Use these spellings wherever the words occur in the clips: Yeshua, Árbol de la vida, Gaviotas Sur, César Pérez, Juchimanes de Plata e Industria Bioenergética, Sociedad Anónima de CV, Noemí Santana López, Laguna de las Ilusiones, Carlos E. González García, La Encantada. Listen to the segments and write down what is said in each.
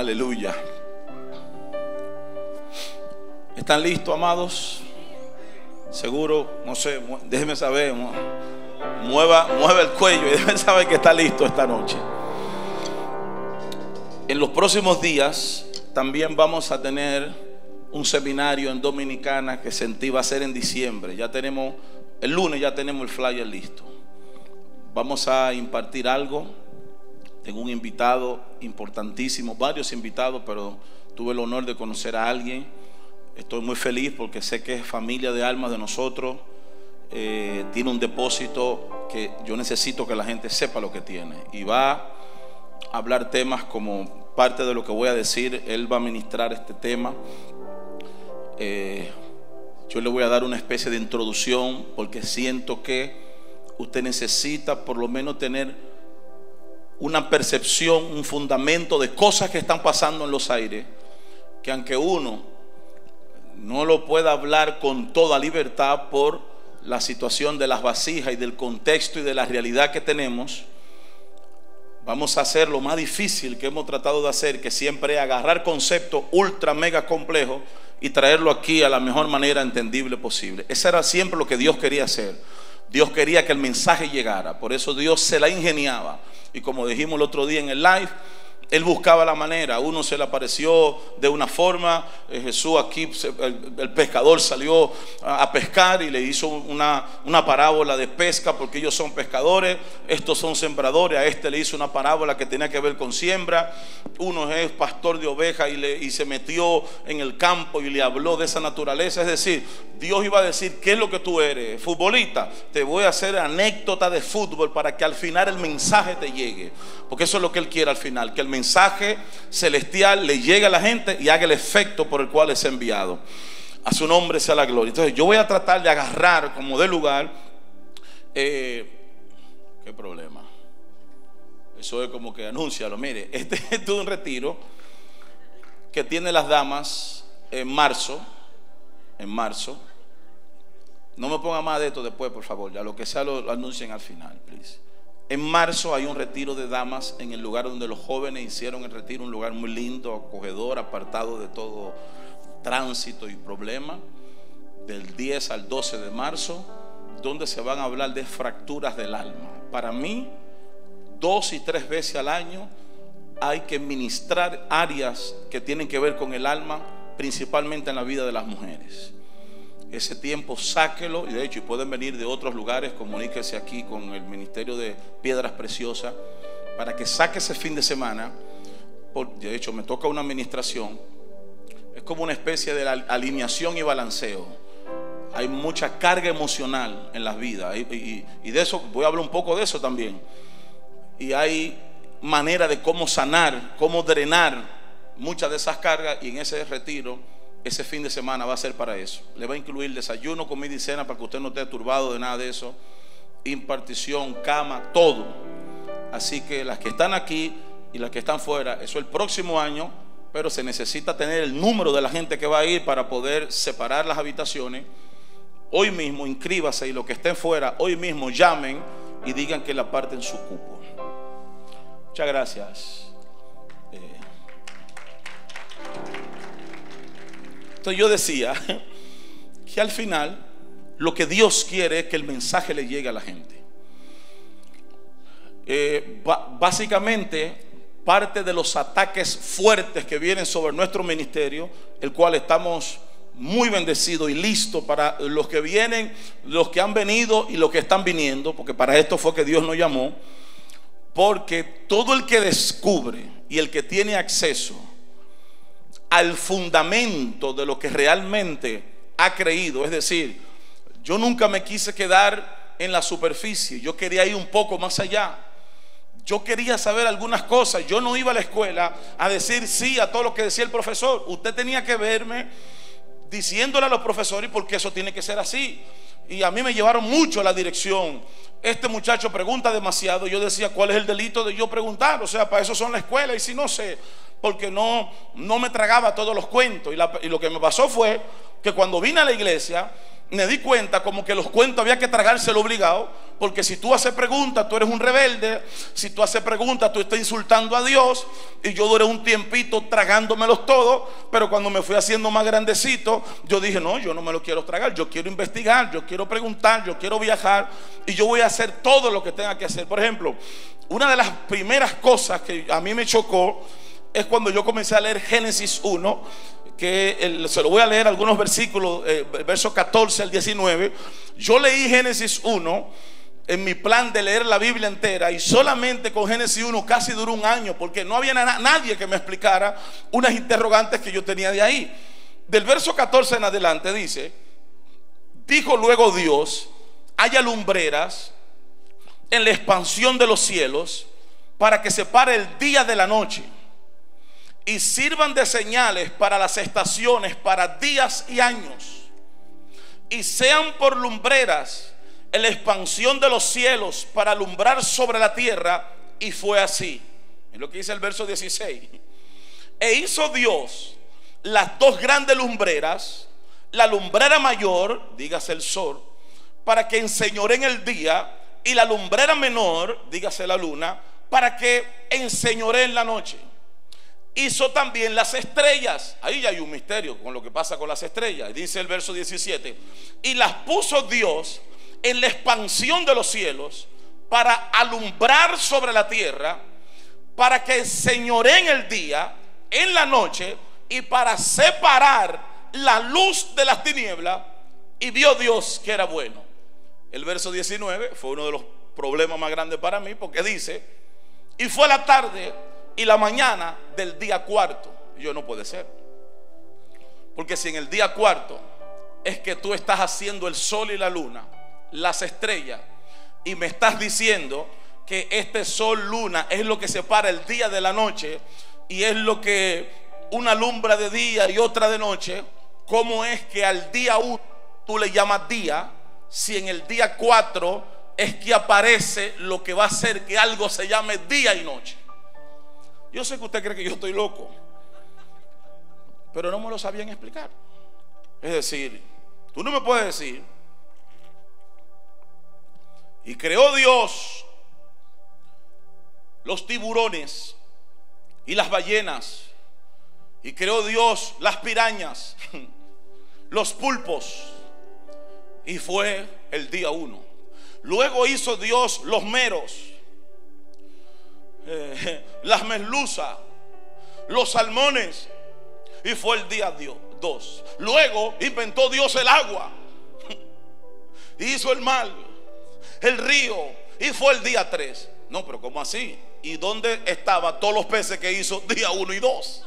Aleluya. ¿Están listos, amados? Seguro, no sé, déjeme saber. Mueva el cuello y déjeme saber que está listo esta noche. En los próximos días también vamos a tener un seminario en Dominicana que sentí va a ser en diciembre. Ya tenemos, el lunes ya tenemos el flyer listo. Vamos a impartir algo. Tengo un invitado importantísimo, varios invitados, pero tuve el honor de conocer a alguien. Estoy muy feliz porque sé que es familia de almas de nosotros. Tiene un depósito que yo necesito que la gente sepa lo que tiene. Y va a hablar temas como parte de lo que voy a decir. Él va a ministrar este tema. Yo le voy a dar una especie de introducción porque siento que usted necesita por lo menos tener una percepción, un fundamento de cosas que están pasando en los aires, que aunque uno no lo pueda hablar con toda libertad por la situación de las vasijas y del contexto y de la realidad que tenemos, vamos a hacer lo más difícil que hemos tratado de hacer, que siempre es agarrar conceptos ultra mega complejos y traerlo aquí a la mejor manera entendible posible. Eso era siempre lo que Dios quería hacer. Dios quería que el mensaje llegara, por eso Dios se la ingeniaba. Y como dijimos el otro día en el live, Él buscaba la manera. Uno se le apareció de una forma. Jesús aquí, el pescador salió a pescar y le hizo una parábola de pesca porque ellos son pescadores, estos son sembradores. A este le hizo una parábola que tenía que ver con siembra. Uno es pastor de ovejas y se metió en el campo y le habló de esa naturaleza. Es decir, Dios iba a decir, ¿qué es lo que tú eres? Futbolista, te voy a hacer anécdota de fútbol para que al final el mensaje te llegue, porque eso es lo que Él quiere al final, que el mensaje celestial le llegue a la gente y haga el efecto por el cual es enviado. A su nombre sea la gloria. Entonces yo voy a tratar de agarrar como de lugar. ¿Qué problema? Eso es como que anúncialo. Mire, este es un retiro que tiene las damas en marzo. En marzo. No me ponga más de esto después, por favor. Ya lo que sea lo anuncien al final, please. En marzo hay un retiro de damas en el lugar donde los jóvenes hicieron el retiro. Un lugar muy lindo, acogedor, apartado de todo tránsito y problema. Del 10 al 12 de marzo, donde se van a hablar de fracturas del alma. Para mí, 2 y 3 veces al año hay que ministrar áreas que tienen que ver con el alma, principalmente en la vida de las mujeres. Ese tiempo sáquelo, y de hecho pueden venir de otros lugares, comuníquese aquí con el Ministerio de Piedras Preciosas para que saque ese fin de semana. De hecho me toca una administración, es como una especie de alineación y balanceo. Hay mucha carga emocional en las vidas y de eso voy a hablar un poco de eso también. Y hay manera de cómo sanar, cómo drenar muchas de esas cargas, y en ese retiro, ese fin de semana va a ser para eso. Le va a incluir desayuno, comida y cena para que usted no esté turbado de nada de eso. Impartición, cama, todo. Así que las que están aquí y las que están fuera, eso el próximo año, pero se necesita tener el número de la gente que va a ir para poder separar las habitaciones. Hoy mismo inscríbase, y los que estén fuera, hoy mismo llamen y digan que le aparten su cupo. Muchas gracias. Entonces yo decía que al final lo que Dios quiere es que el mensaje le llegue a la gente. Básicamente parte de los ataques fuertes que vienen sobre nuestro ministerio, el cual estamos muy bendecidos y listos para los que vienen, los que han venido y los que están viniendo, porque para esto fue que Dios nos llamó. Porque todo el que descubre y el que tiene acceso al fundamento de lo que realmente ha creído, es decir, yo nunca me quise quedar en la superficie, yo quería ir un poco más allá, yo quería saber algunas cosas. Yo no iba a la escuela a decir sí a todo lo que decía el profesor. Usted tenía que verme diciéndole a los profesores porque eso tiene que ser así. Y a mí me llevaron mucho a la dirección. Este muchacho pregunta demasiado. Yo decía, ¿cuál es el delito de yo preguntar? O sea, para eso son la escuela. Y si no sé, porque no me tragaba todos los cuentos. Y lo que me pasó fue que cuando vine a la iglesia, me di cuenta como que los cuentos había que tragárselo obligado, porque si tú haces preguntas, tú eres un rebelde. Si tú haces preguntas, tú estás insultando a Dios. Y yo duré un tiempito tragándomelos todos, pero cuando me fui haciendo más grandecito, yo dije, no, yo no me lo quiero tragar, yo quiero investigar, yo quiero preguntar, yo quiero viajar, y yo voy a hacer todo lo que tenga que hacer. Por ejemplo, una de las primeras cosas que a mí me chocó es cuando yo comencé a leer Génesis 1, que se lo voy a leer algunos versículos, versos 14 al 19. Yo leí Génesis 1 en mi plan de leer la Biblia entera, y solamente con Génesis 1 casi duró un año, porque no había nadie que me explicara unas interrogantes que yo tenía de ahí. Del verso 14 en adelante dice: dijo luego Dios, haya lumbreras en la expansión de los cielos para que separe el día de la noche, y sirvan de señales para las estaciones, para días y años, y sean por lumbreras en la expansión de los cielos para alumbrar sobre la tierra. Y fue así. Es lo que dice el verso 16. E hizo Dios las dos grandes lumbreras, la lumbrera mayor, dígase el sol, para que enseñoren el día, y la lumbrera menor, dígase la luna, para que enseñoren la noche. Hizo también las estrellas. Ahí ya hay un misterio con lo que pasa con las estrellas. Dice el verso 17: y las puso Dios en la expansión de los cielos para alumbrar sobre la tierra, para que señoreen el día, en la noche, y para separar la luz de las tinieblas. Y vio Dios que era bueno. El verso 19 fue uno de los problemas más grandes para mí, porque dice: y fue la tarde y la mañana del día cuarto. Y yo, no puede ser, porque si en el día cuarto es que tú estás haciendo el sol y la luna, las estrellas, y me estás diciendo que este sol, luna, es lo que separa el día de la noche, y es lo que una alumbra de día y otra de noche, ¿cómo es que al día 1 tú le llamas día, si en el día 4 es que aparece lo que va a hacer que algo se llame día y noche? Yo sé que usted cree que yo estoy loco, pero no me lo sabían explicar. Es decir, tú no me puedes decir: y creó Dios los tiburones y las ballenas, y creó Dios las pirañas, los pulpos, y fue el día 1. Luego hizo Dios los meros, las merluzas, los salmones, y fue el día 2. Luego inventó Dios el agua, y hizo el mar, el río, y fue el día 3. No, pero ¿cómo así? ¿Y dónde estaban todos los peces que hizo día 1 y 2?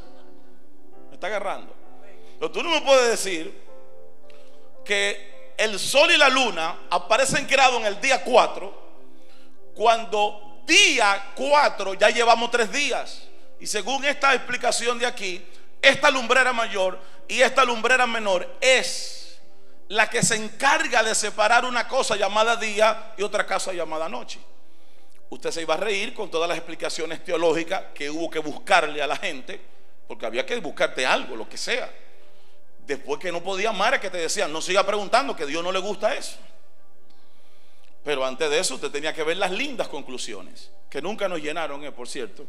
Me está agarrando. Pero tú no me puedes decir que el sol y la luna aparecen creados en el día 4, cuando día 4 ya llevamos 3 días. Y según esta explicación de aquí, esta lumbrera mayor y esta lumbrera menor es la que se encarga de separar una cosa llamada día y otra cosa llamada noche. Usted se iba a reír con todas las explicaciones teológicas que hubo que buscarle a la gente, porque había que buscarte algo, lo que sea. Después que no podía amar, es que te decían: no siga preguntando, que a Dios no le gusta eso. Pero antes de eso usted tenía que ver las lindas conclusiones, que nunca nos llenaron, por cierto.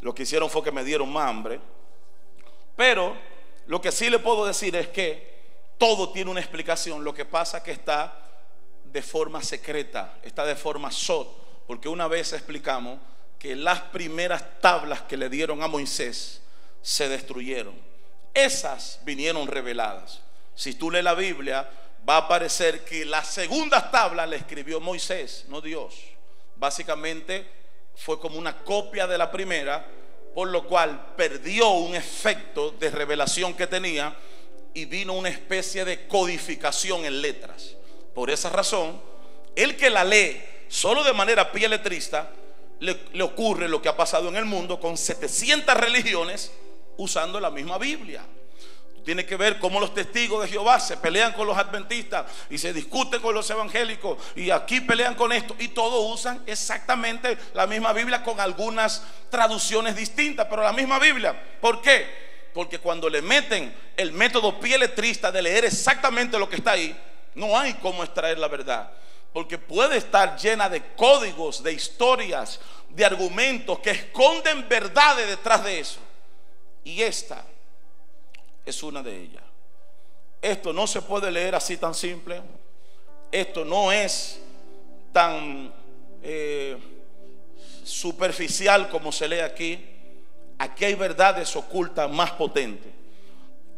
Lo que hicieron fue que me dieron más hambre. Pero lo que sí le puedo decir es que todo tiene una explicación. Lo que pasa es que está de forma secreta, está de forma sot, porque una vez explicamos que las primeras tablas que le dieron a Moisés se destruyeron. Esas vinieron reveladas. Si tú lees la Biblia, va a aparecer que las segundas tablas le escribió Moisés, no Dios. Básicamente fue como una copia de la primera, por lo cual perdió un efecto de revelación que tenía y vino una especie de codificación en letras. Por esa razón, el que la lee solo de manera pieletrista le ocurre lo que ha pasado en el mundo con 700 religiones usando la misma Biblia. Tiene que ver cómo los testigos de Jehová se pelean con los adventistas y se discuten con los evangélicos, y aquí pelean con esto, y todos usan exactamente la misma Biblia con algunas traducciones distintas, pero la misma Biblia. ¿Por qué? Porque cuando le meten el método pieletrista de leer exactamente lo que está ahí, No hay cómo extraer la verdad, porque puede estar llena de códigos, de historias, de argumentos que esconden verdades detrás de eso. Y esta es una de ellas. Esto no se puede leer así tan simple. Esto no es tan superficial como se lee aquí. Aquí hay verdades ocultas más potentes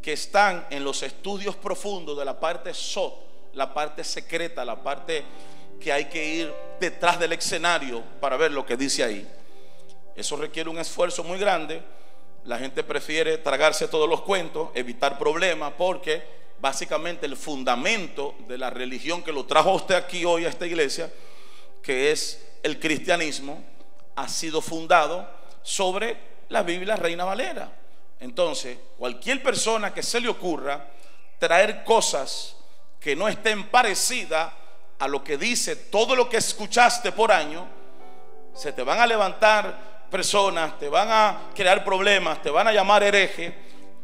que están en los estudios profundos de la parte SOT, la parte secreta, la parte que hay que ir detrás del escenario para ver lo que dice ahí. Eso requiere un esfuerzo muy grande. La gente prefiere tragarse todos los cuentos, evitar problemas, porque básicamente el fundamento de la religión que lo trajo usted aquí hoy a esta iglesia, que es el cristianismo, ha sido fundado sobre la Biblia Reina Valera. Entonces, cualquier persona que se le ocurra traer cosas que no estén parecidas a lo que dice todo lo que escuchaste por año, se te van a levantar personas, te van a crear problemas, te van a llamar hereje,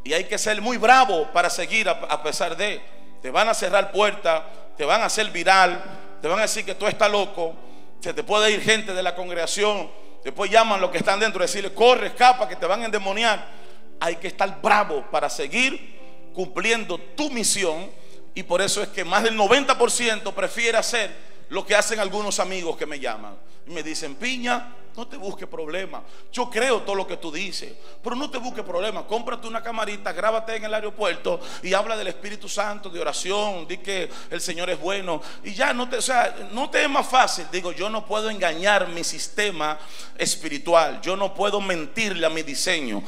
y hay que ser muy bravo para seguir a pesar de, te van a cerrar puertas, te van a hacer viral, te van a decir que tú estás loco, se te puede ir gente de la congregación, después llaman los que están dentro y decirle, corre, escapa, que te van a endemoniar. Hay que estar bravo para seguir cumpliendo tu misión, y por eso es que más del 90% prefiere hacer lo que hacen algunos amigos que me llaman y me dicen, Piña, no te busques problemas, yo creo todo lo que tú dices, pero no te busques problemas, cómprate una camarita, grábate en el aeropuerto y habla del Espíritu Santo, de oración, di que el Señor es bueno y ya, no te, o sea, no te es más fácil. Digo, yo no puedo engañar mi sistema espiritual, yo no puedo mentirle a mi diseño.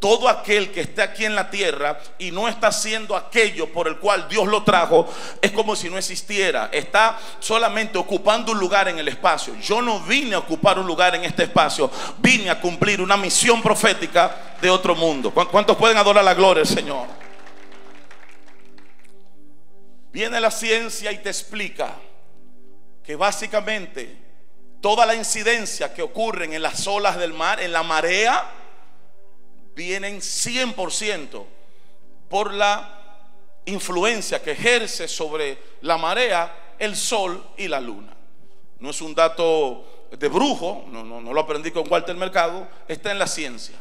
Todo aquel que esté aquí en la tierra y no está haciendo aquello por el cual Dios lo trajo, es como si no existiera. Está solamente ocupando un lugar en el espacio. Yo no vine a ocupar un lugar en este espacio. Vine a cumplir una misión profética de otro mundo. ¿Cuántos pueden adorar la gloria del Señor? Viene la ciencia y te explica que básicamente toda la incidencia que ocurren en las olas del mar, en la marea, vienen 100% por la influencia que ejerce sobre la marea el sol y la luna. No es un dato de brujo, no lo aprendí con Walter Mercado, está en la ciencia.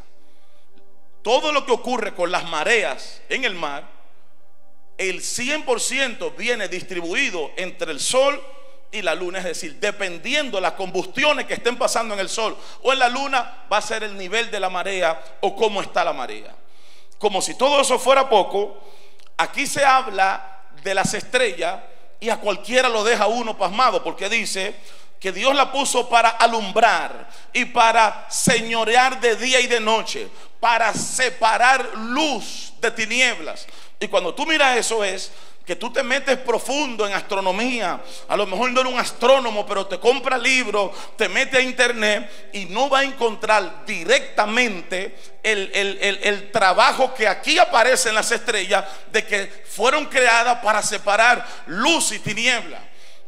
Todo lo que ocurre con las mareas en el mar, el 100% viene distribuido entre el sol y la luna, es decir, dependiendo de las combustiones que estén pasando en el sol o en la luna, va a ser el nivel de la marea o cómo está la marea. Como si todo eso fuera poco, aquí se habla de las estrellas y a cualquiera lo deja uno pasmado, porque dice que Dios la puso para alumbrar y para señorear de día y de noche, para separar luz de tinieblas. Y cuando tú miras eso, es que tú te metes profundo en astronomía. A lo mejor no eres un astrónomo, pero te compra libros, te mete a internet y no va a encontrar directamente el trabajo que aquí aparece en las estrellas, de que fueron creadas para separar luz y tiniebla,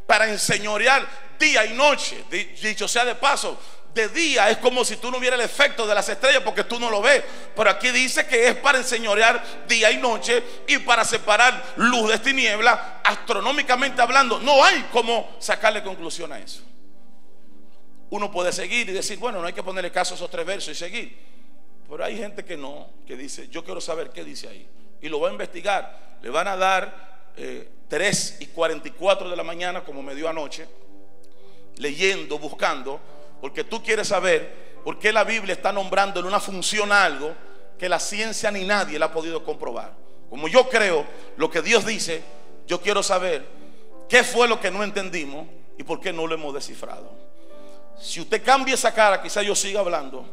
para enseñorear día y noche. Dicho sea de paso, de día es como si tú no vieras el efecto de las estrellas porque tú no lo ves, pero aquí dice que es para enseñorear día y noche y para separar luz de tiniebla. Astronómicamente hablando, no hay como sacarle conclusión a eso. Uno puede seguir y decir, bueno, no hay que ponerle caso a esos tres versos y seguir, pero hay gente que no, que dice, yo quiero saber qué dice ahí, y lo va a investigar. Le van a dar 3:44 de la mañana, como me dio anoche, leyendo, buscando, porque tú quieres saber por qué la Biblia está nombrando en una función algo que la ciencia ni nadie la ha podido comprobar. Como yo creo lo que Dios dice, yo quiero saber qué fue lo que no entendimos y por qué no lo hemos descifrado. Si usted cambia esa cara, quizás yo siga hablando.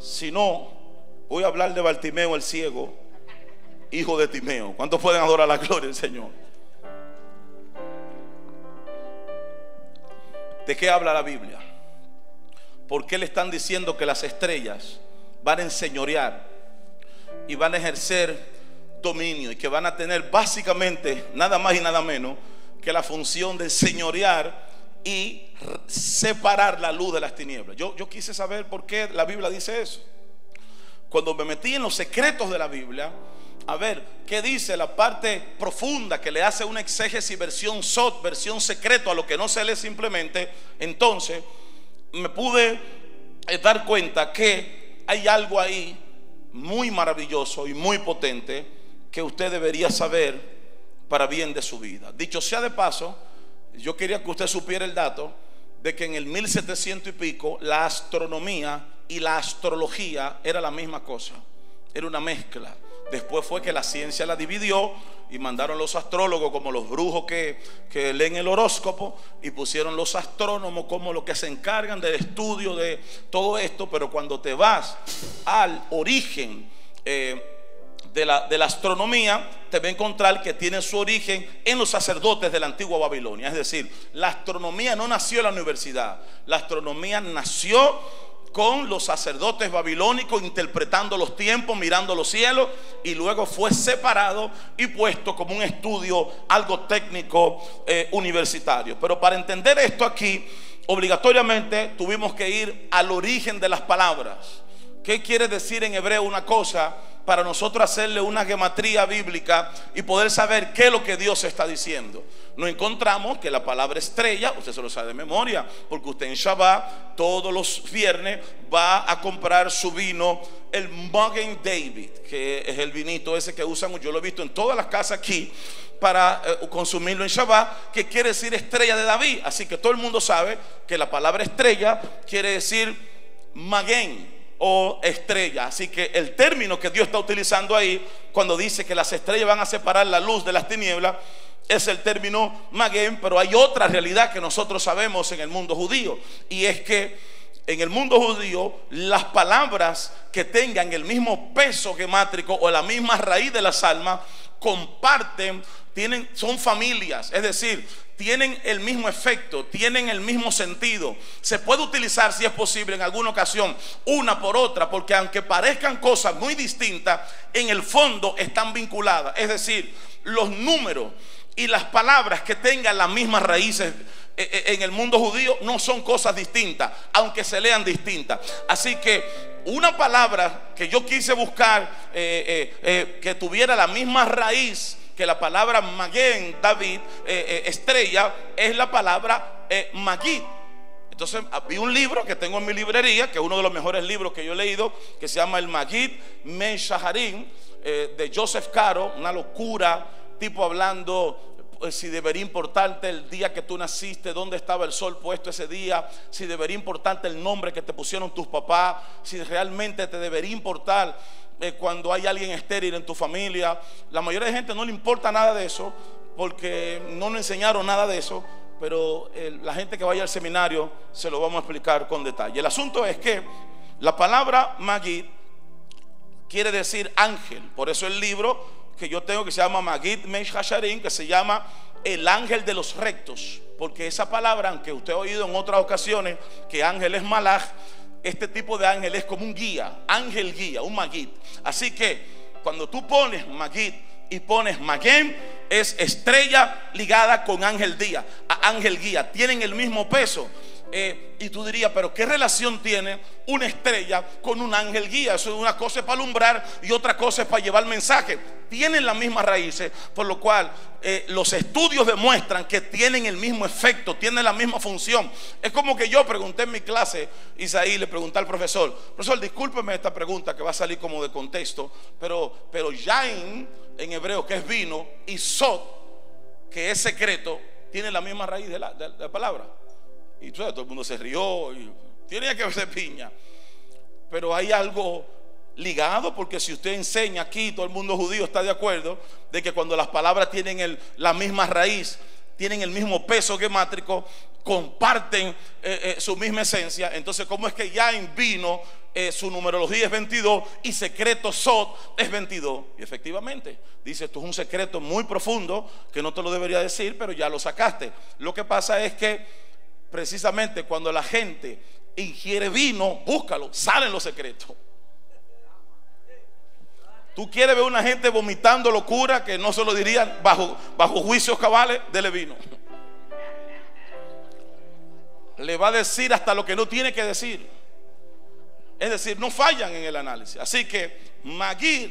Si no, voy a hablar de Bartimeo el ciego, hijo de Timeo. ¿Cuántos pueden adorar la gloria del Señor? ¿De qué habla la Biblia? ¿Por qué le están diciendo que las estrellas van a enseñorear y van a ejercer dominio y que van a tener básicamente nada más y nada menos que la función de enseñorear y separar la luz de las tinieblas? Yo quise saber por qué la Biblia dice eso. Cuando me metí en los secretos de la Biblia, A ver, ¿qué dice la parte profunda que le hace una exégesis versión SOT, versión secreto, a lo que no se lee simplemente? Entonces, me pude dar cuenta que hay algo ahí muy maravilloso y muy potente que usted debería saber para bien de su vida. Dicho sea de paso, yo quería que usted supiera el dato de que en el 1700 y pico la astronomía y la astrología era la misma cosa, era una mezcla. Después fue que la ciencia la dividió y mandaron los astrólogos como los brujos que leen el horóscopo, y pusieron los astrónomos como los que se encargan del estudio de todo esto. Pero cuando te vas al origen de la astronomía, te va a encontrar que tiene su origen en los sacerdotes de la antigua Babilonia. Es decir, la astronomía no nació en la universidad, la astronomía nació con los sacerdotes babilónicos interpretando los tiempos, mirando los cielos, y luego fue separado y puesto como un estudio, algo técnico universitario. Pero para entender esto aquí, obligatoriamente tuvimos que ir al origen de las palabras. ¿Qué quiere decir en hebreo una cosa para nosotros hacerle una gematría bíblica y poder saber qué es lo que Dios está diciendo? Nos encontramos que la palabra estrella, usted se lo sabe de memoria, porque usted en Shabbat todos los viernes va a comprar su vino, el Magen David, que es el vinito ese que usan, yo lo he visto en todas las casas aquí, para consumirlo en Shabbat, que quiere decir estrella de David. Así que todo el mundo sabe que la palabra estrella quiere decir Magen o estrella. Así que el término que Dios está utilizando ahí cuando dice que las estrellas van a separar la luz de las tinieblas es el término Magen. Pero hay otra realidad que nosotros sabemos en el mundo judío, y es que en el mundo judío las palabras que tengan el mismo peso gemátrico o la misma raíz de las almas comparten, son familias. Es decir, tienen el mismo efecto, tienen el mismo sentido. Se puede utilizar, si es posible, en alguna ocasión, una por otra, porque aunque parezcan cosas muy distintas, en el fondo están vinculadas. Es decir, los números y las palabras que tengan las mismas raíces en el mundo judío no son cosas distintas, aunque se lean distintas. Así que una palabra que yo quise buscar que tuviera la misma raíz que la palabra Magen David, estrella, es la palabra Magid. Entonces vi un libro que tengo en mi librería, que es uno de los mejores libros que yo he leído, que se llama El Magid Meshaharim, de Joseph Caro. Una locura, tipo hablando si debería importarte el día que tú naciste, dónde estaba el sol puesto ese día, si debería importarte el nombre que te pusieron tus papás, si realmente te debería importar cuando hay alguien estéril en tu familia. La mayoría de gente no le importa nada de eso porque no nos enseñaron nada de eso, pero la gente que vaya al seminario se lo vamos a explicar con detalle. El asunto es que la palabra Magid quiere decir ángel, por eso el libro que yo tengo, que se llama Magid Mesh Hasharim, que se llama El Ángel de los Rectos, porque esa palabra, aunque usted ha oído en otras ocasiones que ángel es malaj, este tipo de ángel es como un guía, ángel guía, un Magid. Así que cuando tú pones Magid y pones Magen, es estrella ligada con ángel día, ángel guía, tienen el mismo peso. Y tú dirías, pero ¿qué relación tiene una estrella con un ángel guía? Eso es una cosa, es para alumbrar, y otra cosa es para llevar mensaje. Tienen las mismas raíces, por lo cual los estudios demuestran que tienen el mismo efecto, tienen la misma función. Es como que yo pregunté en mi clase, Isaí, le pregunté al profesor, discúlpeme esta pregunta que va a salir como de contexto, pero Yain en hebreo, que es vino, y Sot, que es secreto, tienen la misma raíz de la palabra. Y todo el mundo se rió, y tenía que verse piña. Pero hay algo ligado, porque si usted enseña aquí, todo el mundo judío está de acuerdo de que cuando las palabras tienen la misma raíz, tienen el mismo peso gemátrico, comparten su misma esencia. Entonces, ¿cómo es que ya en vino su numerología es 22 y secreto Sot es 22? Y efectivamente, dice, esto es un secreto muy profundo que no te lo debería decir, pero ya lo sacaste. Lo que pasa es que precisamente cuando la gente ingiere vino, búscalo, salen los secretos. Tú quieres ver una gente vomitando locura que no se lo dirían bajo juicios cabales, dele vino. Le va a decir hasta lo que no tiene que decir. Es decir, no fallan en el análisis. Así que Magid,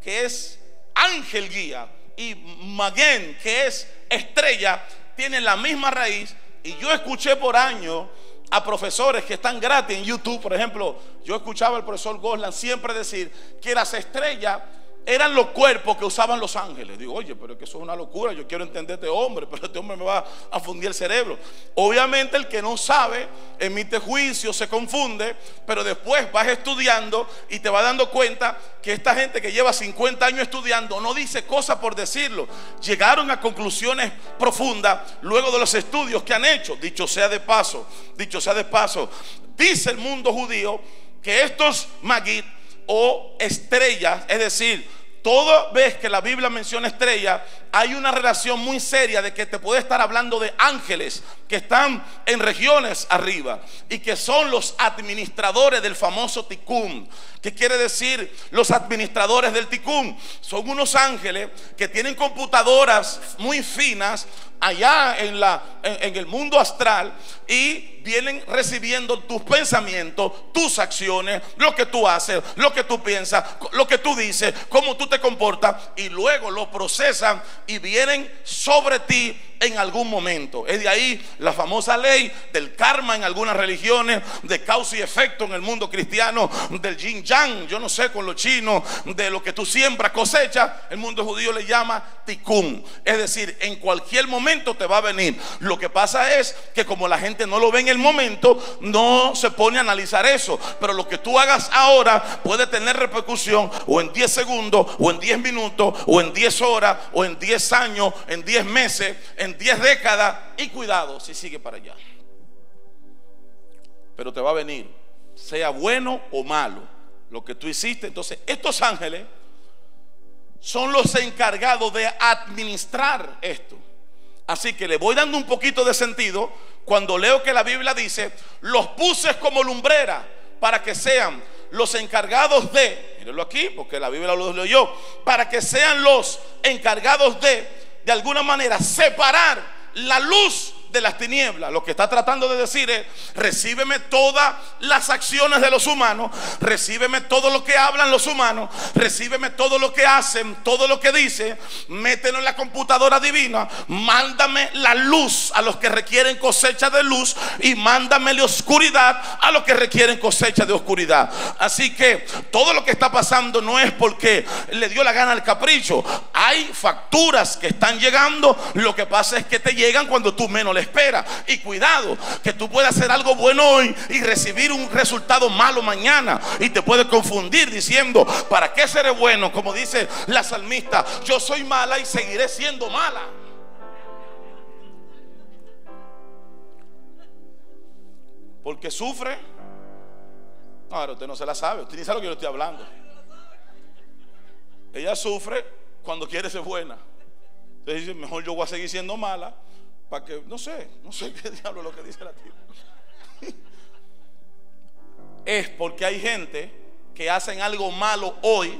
que es ángel guía y Magén, que es estrella, tienen la misma raíz. Y yo escuché por años a profesores que están gratis en YouTube. Por ejemplo, yo escuchaba al profesor Goslan siempre decir que las estrellas eran los cuerpos que usaban los ángeles. Digo, oye, pero es que eso es una locura. Yo quiero entender este hombre, pero este hombre me va a fundir el cerebro. Obviamente el que no sabe emite juicio, se confunde, pero después vas estudiando y te vas dando cuenta que esta gente que lleva 50 años estudiando no dice cosas por decirlo. Llegaron a conclusiones profundas luego de los estudios que han hecho. Dicho sea de paso, dicho sea de paso, dice el mundo judío que estos magid o estrellas, es decir, toda vez que la Biblia menciona estrella, hay una relación muy seria de que te puede estar hablando de ángeles que están en regiones arriba y que son los administradores del famoso Tikkun. ¿Qué quiere decir los administradores del Tikkun? Son unos ángeles que tienen computadoras muy finas allá en el mundo astral, y vienen recibiendo tus pensamientos, tus acciones, lo que tú haces, lo que tú piensas, lo que tú dices, cómo tú te comportas, y luego lo procesan y vienen sobre ti en algún momento. Es de ahí la famosa ley del karma en algunas religiones, de causa y efecto en el mundo cristiano, del yin yang, yo no sé con los chinos, de lo que tú siembras cosechas. El mundo judío le llama tikkun, es decir, en cualquier momento te va a venir. Lo que pasa es que como la gente no lo ve en el momento, no se pone a analizar eso, pero lo que tú hagas ahora puede tener repercusión o en 10 segundos, o en 10 minutos, o en 10 horas, o en 10 años, en 10 meses, en 10 décadas, y cuidado si sigue para allá, pero te va a venir, sea bueno o malo lo que tú hiciste. Entonces estos ángeles son los encargados de administrar esto. Así que le voy dando un poquito de sentido cuando leo que la Biblia dice: los puse como lumbrera para que sean los encargados de, mírenlo aquí porque la Biblia lo leo yo, para que sean los encargados de alguna manera separar la luz de las tinieblas. Lo que está tratando de decir es: recíbeme todas las acciones de los humanos, recíbeme todo lo que hablan los humanos, recíbeme todo lo que hacen, todo lo que dicen, mételo en la computadora divina, mándame la luz a los que requieren cosecha de luz y mándame la oscuridad a los que requieren cosecha de oscuridad. Así que todo lo que está pasando no es porque le dio la gana al capricho. Hay facturas que están llegando, lo que pasa es que te llegan cuando tú menos le espera. Y cuidado, que tú puedes hacer algo bueno hoy y recibir un resultado malo mañana, y te puedes confundir diciendo: ¿para qué seré bueno? Como dice la salmista: yo soy mala y seguiré siendo mala. Porque sufre. No, ahora usted no se la sabe, usted ni sabe lo que yo estoy hablando. Ella sufre cuando quiere ser buena. Entonces dice: mejor yo voy a seguir siendo mala, para que, no sé qué diablo es lo que dice la tía. Es porque hay gente que hacen algo malo hoy,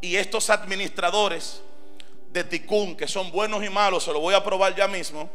y estos administradores de Tikkun, que son buenos y malos, se lo voy a probar ya mismo,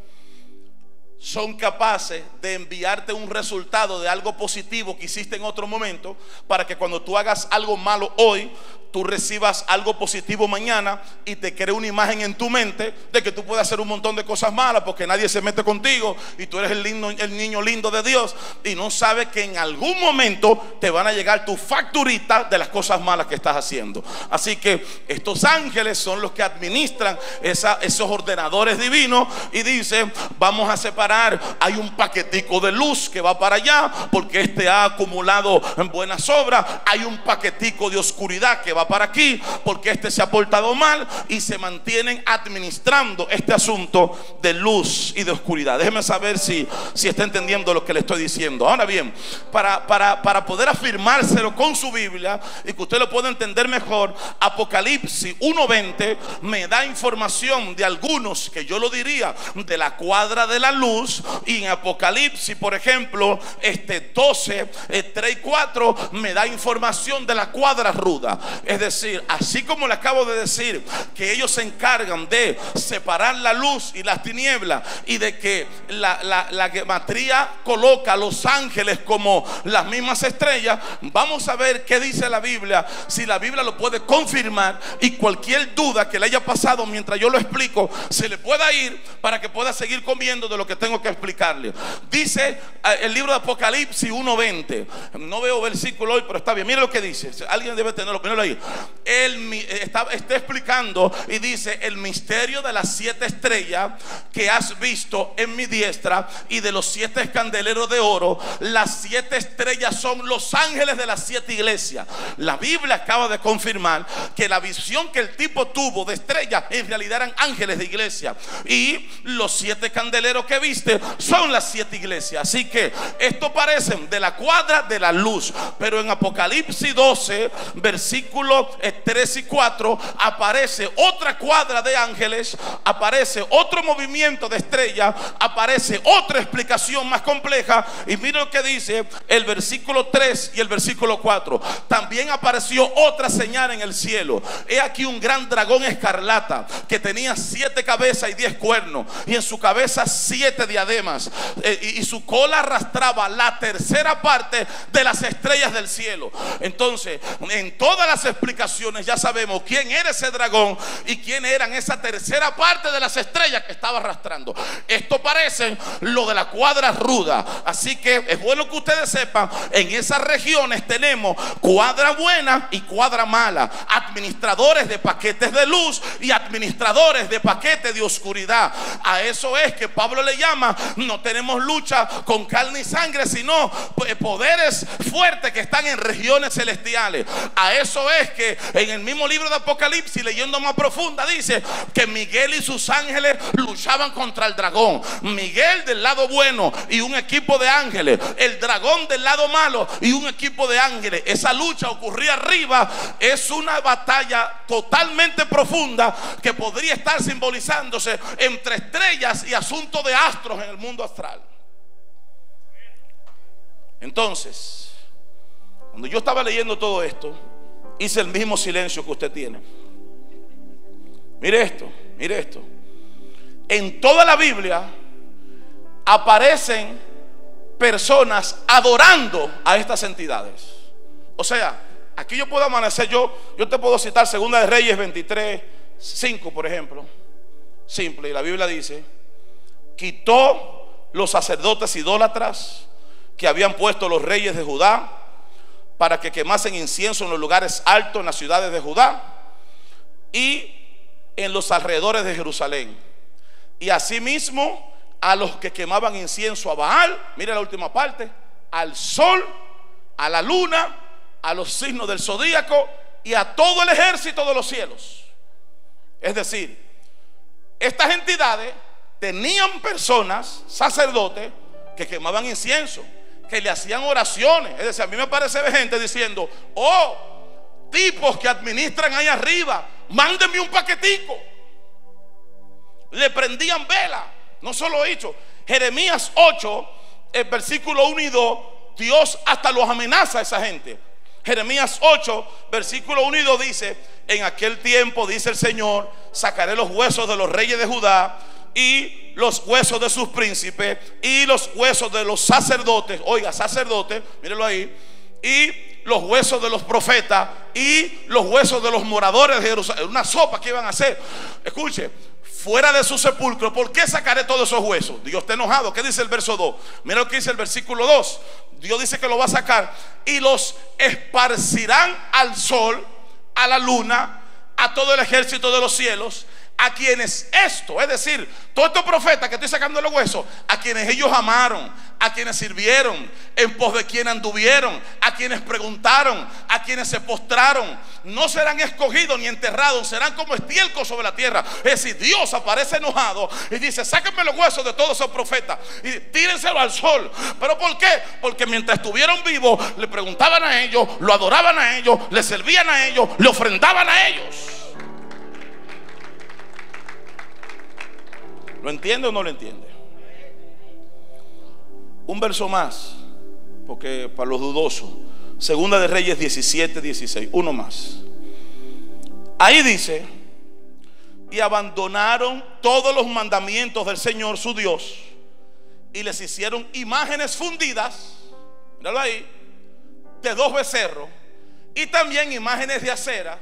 son capaces de enviarte un resultado de algo positivo que hiciste en otro momento, para que cuando tú hagas algo malo hoy, tú recibas algo positivo mañana, y te crea una imagen en tu mente de que tú puedes hacer un montón de cosas malas porque nadie se mete contigo y tú eres el niño lindo de Dios, y no sabes que en algún momento te van a llegar tus facturitas de las cosas malas que estás haciendo. Así que estos ángeles son los que administran esos ordenadores divinos, y dicen: vamos a separar, hay un paquetico de luz que va para allá porque este ha acumulado en buenas obras, hay un paquetico de oscuridad que va para aquí porque este se ha portado mal, y se mantienen administrando este asunto de luz y de oscuridad. Déjeme saber si está entendiendo lo que le estoy diciendo. Ahora bien, para poder afirmárselo con su Biblia y que usted lo pueda entender mejor, Apocalipsis 1:20 me da información de algunos que yo lo diría de la cuadra de la luz, luz. Y en Apocalipsis, por ejemplo, 12, 3 y 4 me da información de la cuadra ruda. Es decir, así como le acabo de decir que ellos se encargan de separar la luz y las tinieblas, y de que la gematría coloca a los ángeles como las mismas estrellas, vamos a ver qué dice la Biblia, si la Biblia lo puede confirmar, y cualquier duda que le haya pasado mientras yo lo explico se le pueda ir para que pueda seguir comiendo de lo que tengo que explicarle. Dice el libro de Apocalipsis 1:20, no veo versículo hoy, pero está bien, mira lo que dice, alguien debe tenerlo, primero ahí. Él está explicando y dice: el misterio de las 7 estrellas que has visto en mi diestra y de los 7 candeleros de oro. Las 7 estrellas son los ángeles de las 7 iglesias. La Biblia acaba de confirmar que la visión que el tipo tuvo de estrellas en realidad eran ángeles de iglesia, y los 7 candeleros que viste son las 7 iglesias. Así que esto parecen de la cuadra de la luz, pero en Apocalipsis 12 versículos 3 y 4 aparece otra cuadra de ángeles, aparece otro movimiento de estrella, aparece otra explicación más compleja. Y mira lo que dice el versículo 3 y el versículo 4: también apareció otra señal en el cielo, he aquí un gran dragón escarlata que tenía 7 cabezas y 10 cuernos, y en su cabeza 7 diademas, y su cola arrastraba la tercera parte de las estrellas del cielo. Entonces, en todas las explicaciones ya sabemos quién era ese dragón y quién eran esa tercera parte de las estrellas que estaba arrastrando. Esto parece lo de la cuadra ruda. Así que es bueno que ustedes sepan, en esas regiones tenemos cuadra buena y cuadra mala, administradores de paquetes de luz y administradores de paquetes de oscuridad. A eso es que Pablo le llama: no tenemos lucha con carne y sangre, sino poderes fuertes que están en regiones celestiales. A eso es que en el mismo libro de Apocalipsis, leyendo más profunda, dice que Miguel y sus ángeles luchaban contra el dragón. Miguel del lado bueno y un equipo de ángeles, el dragón del lado malo y un equipo de ángeles. Esa lucha ocurría arriba. Es una batalla totalmente profunda que podría estar simbolizándose entre estrellas y asuntos de astros en el mundo astral. Entonces, cuando yo estaba leyendo todo esto, hice el mismo silencio que usted tiene. Mire esto, mire esto. En toda la Biblia aparecen personas adorando a estas entidades. O sea, aquí yo puedo amanecer, yo te puedo citar Segunda de Reyes 23:5, por ejemplo, simple, y la Biblia dice: quitó los sacerdotes idólatras que habían puesto los reyes de Judá para que quemasen incienso en los lugares altos, en las ciudades de Judá y en los alrededores de Jerusalén, y asimismo a los que quemaban incienso a Baal, mire la última parte, al sol, a la luna, a los signos del zodíaco y a todo el ejército de los cielos. Es decir, estas entidades tenían personas, sacerdotes, que quemaban incienso, que le hacían oraciones. Es decir, a mí me parece ver gente diciendo: oh, tipos que administran ahí arriba, mándenme un paquetico. Le prendían vela. No solo hecho, Jeremías 8, el versículo 1 y 2, Dios hasta los amenaza a esa gente. Jeremías 8, versículo 1 y 2 dice: en aquel tiempo, dice el Señor, sacaré los huesos de los reyes de Judá y los huesos de sus príncipes y los huesos de los sacerdotes, oiga, sacerdotes, mírenlo ahí, y los huesos de los profetas y los huesos de los moradores de Jerusalén. Una sopa que iban a hacer. Escuche: fuera de su sepulcro. ¿Por qué sacaré todos esos huesos? Dios está enojado. ¿Qué dice el verso 2? Mira lo que dice el versículo 2. Dios dice que lo va a sacar. Y los esparcirán al sol, a la luna, a todo el ejército de los cielos, a quienes esto, es decir, todos estos profetas que estoy sacando los huesos, a quienes ellos amaron, a quienes sirvieron, en pos de quien anduvieron, a quienes preguntaron, a quienes se postraron, no serán escogidos ni enterrados, serán como estiércol sobre la tierra. Es decir, Dios aparece enojado y dice: sáquenme los huesos de todos esos profetas y tírenselo al sol. ¿Pero por qué? Porque mientras estuvieron vivos le preguntaban a ellos, lo adoraban a ellos, le servían a ellos, le ofrendaban a ellos. ¿Lo entiende o no lo entiende? Un verso más, porque para los dudosos. Segunda de Reyes 17:16, uno más. Ahí dice: y abandonaron todos los mandamientos del Señor su Dios y les hicieron imágenes fundidas, míralo ahí, de dos becerros y también imágenes de acera,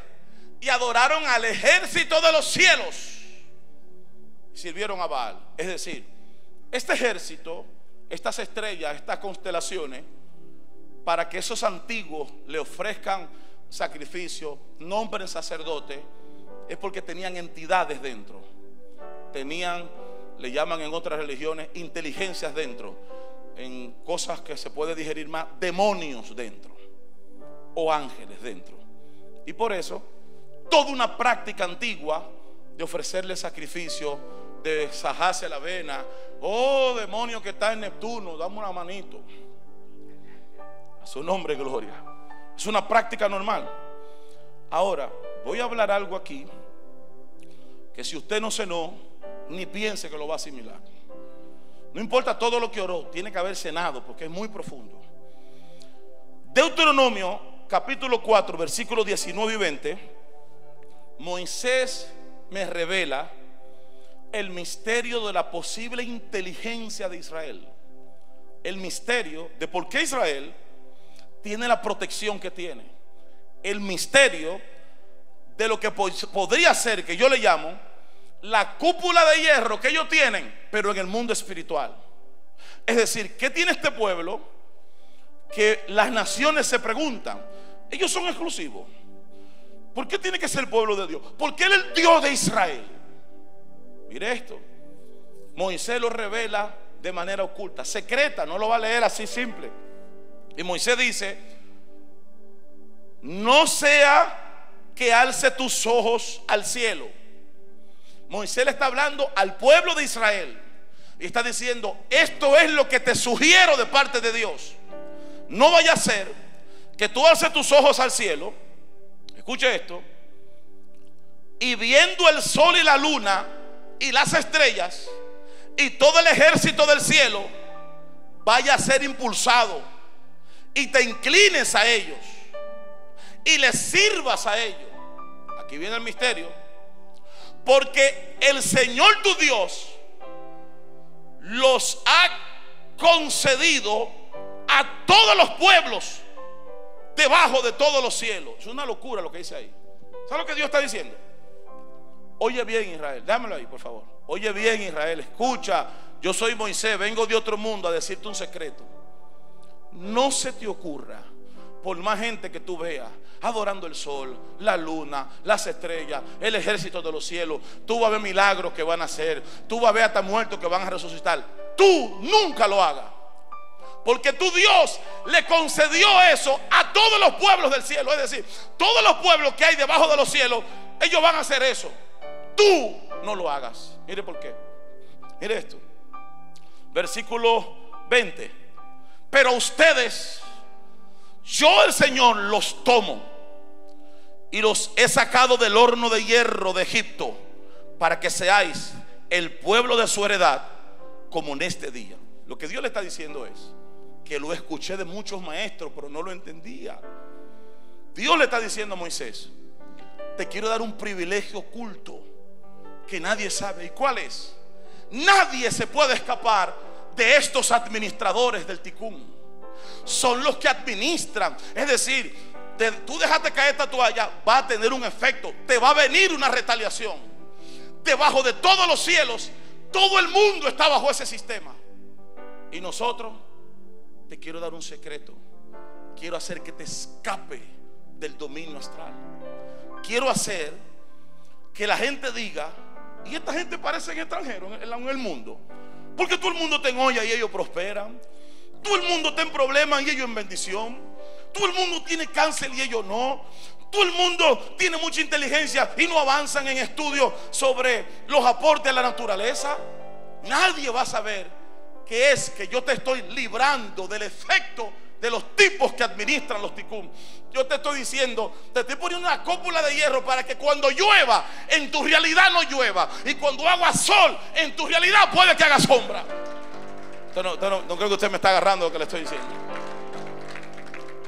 y adoraron al ejército de los cielos, sirvieron a Baal. Es decir, este ejército, estas estrellas, estas constelaciones, para que esos antiguos le ofrezcan sacrificio, nombren sacerdotes, es porque tenían entidades dentro, tenían, le llaman en otras religiones, inteligencias dentro, en cosas que se puede digerir más, demonios dentro o ángeles dentro. Y por eso toda una práctica antigua de ofrecerle sacrificio, de sajarse la vena, oh demonio que está en Neptuno, dame una manito, a su nombre gloria. Es una práctica normal. Ahora voy a hablar algo aquí que si usted no cenó, ni piense que lo va a asimilar. No importa todo lo que oró, tiene que haber cenado, porque es muy profundo. Deuteronomio capítulo 4 versículos 19 y 20. Moisés me revela el misterio de la posible inteligencia de Israel, el misterio de por qué Israel tiene la protección que tiene, el misterio de lo que podría ser, que yo le llamo la cúpula de hierro que ellos tienen, pero en el mundo espiritual. Es decir, ¿qué tiene este pueblo que las naciones se preguntan? Ellos son exclusivos. ¿Por qué tiene que ser el pueblo de Dios? ¿Por qué él es el Dios de Israel? Mire esto, Moisés lo revela de manera oculta, secreta, no lo va a leer así simple. Y Moisés dice: no sea que alce tus ojos al cielo. Moisés le está hablando al pueblo de Israel y está diciendo: esto es lo que te sugiero de parte de Dios. No vaya a ser que tú alces tus ojos al cielo, escuche esto, y viendo el sol y la luna y las estrellas y todo el ejército del cielo, vaya a ser impulsado y te inclines a ellos y les sirvas a ellos. Aquí viene el misterio. Porque el Señor tu Dios los ha concedido a todos los pueblos debajo de todos los cielos. Es una locura lo que dice ahí. ¿Sabes lo que Dios está diciendo? Oye bien, Israel, dámelo ahí por favor. Oye bien, Israel, escucha, yo soy Moisés, vengo de otro mundo a decirte un secreto. No se te ocurra, por más gente que tú veas adorando el sol, la luna, las estrellas, el ejército de los cielos, tú vas a ver milagros que van a hacer, tú vas a ver hasta muertos que van a resucitar. Tú nunca lo hagas, porque tu Dios le concedió eso a todos los pueblos del cielo. Es decir, todos los pueblos que hay debajo de los cielos, ellos van a hacer eso. Tú no lo hagas. Mire por qué. Mire esto, versículo 20. Pero ustedes, yo el Señor los tomo y los he sacado del horno de hierro de Egipto para que seáis el pueblo de su heredad como en este día. Lo que Dios le está diciendo es que lo escuché de muchos maestros, pero no lo entendía. Dios le está diciendo a Moisés: te quiero dar un privilegio oculto que nadie sabe. ¿Y cuál es? Nadie se puede escapar de estos administradores del Tikkun. Son los que administran. Es decir, tú dejaste caer esta toalla, va a tener un efecto, te va a venir una retaliación. Debajo de todos los cielos, todo el mundo está bajo ese sistema. Y nosotros, te quiero dar un secreto, quiero hacer que te escape del dominio astral. Quiero hacer que la gente diga: y esta gente parece extranjero en el mundo, porque todo el mundo te olla y ellos prosperan. Todo el mundo está en problemas y ellos en bendición. Todo el mundo tiene cáncer y ellos no. Todo el mundo tiene mucha inteligencia y no avanzan en estudios sobre los aportes de la naturaleza. Nadie va a saber que es que yo te estoy librando del efecto de los tipos que administran los Tikkun. Yo te estoy diciendo, te estoy poniendo una cúpula de hierro para que cuando llueva en tu realidad no llueva, y cuando haga sol en tu realidad puede que haga sombra. No creo que usted me está agarrando lo que le estoy diciendo.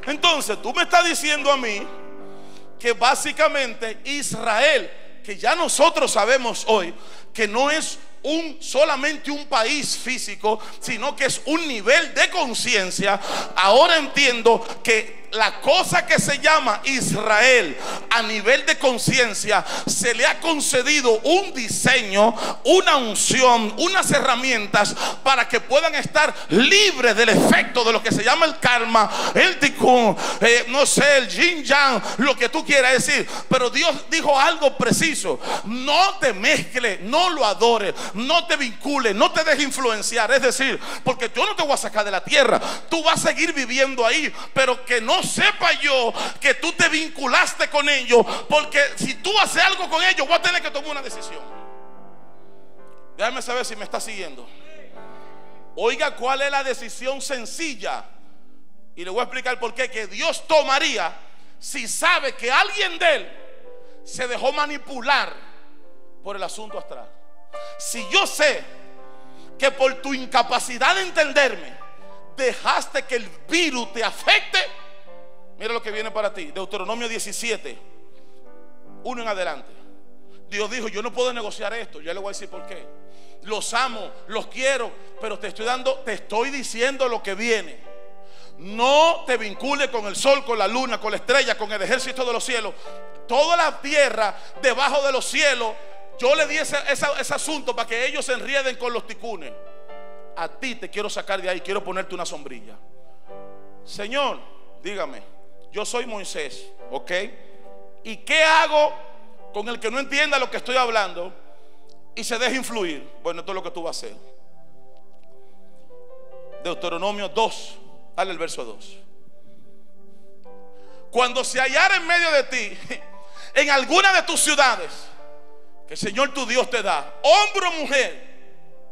Entonces tú me estás diciendo a mí que básicamente Israel, que ya nosotros sabemos hoy que no es solamente un país físico, sino que es un nivel de conciencia. Ahora entiendo que la cosa que se llama Israel a nivel de conciencia se le ha concedido un diseño, una unción, unas herramientas para que puedan estar libres del efecto de lo que se llama el karma, el tikkun, no sé, el yin yang, lo que tú quieras decir. Pero Dios dijo algo preciso: no te mezcles, no lo adores, no te vincules, no te dejes influenciar. Es decir, porque yo no te voy a sacar de la tierra, tú vas a seguir viviendo ahí, pero que no sepa yo que tú te vinculaste con ellos, porque si tú haces algo con ellos, voy a tener que tomar una decisión. Déjame saber si me está siguiendo. Oiga, ¿cuál es la decisión sencilla? Y le voy a explicar por qué, que Dios tomaría si sabe que alguien de él se dejó manipular por el asunto astral. Si yo sé que por tu incapacidad de entenderme dejaste que el virus te afecte, mira lo que viene para ti. Deuteronomio 17, 1 en adelante. Dios dijo: yo no puedo negociar esto. Ya le voy a decir por qué. Los amo, los quiero, pero te estoy diciendo lo que viene. No te vincules con el sol, con la luna, con la estrella, con el ejército de los cielos. Toda la tierra debajo de los cielos. Yo le di ese asunto para que ellos se enrieden con los ticunes. A ti te quiero sacar de ahí, quiero ponerte una sombrilla. Señor, dígame, yo soy Moisés, ¿ok? ¿Y qué hago con el que no entienda lo que estoy hablando y se deje influir? Bueno, esto es lo que tú vas a hacer. Deuteronomio 2, dale el verso 2. Cuando se hallara en medio de ti, en alguna de tus ciudades, que el Señor tu Dios te da, hombre o mujer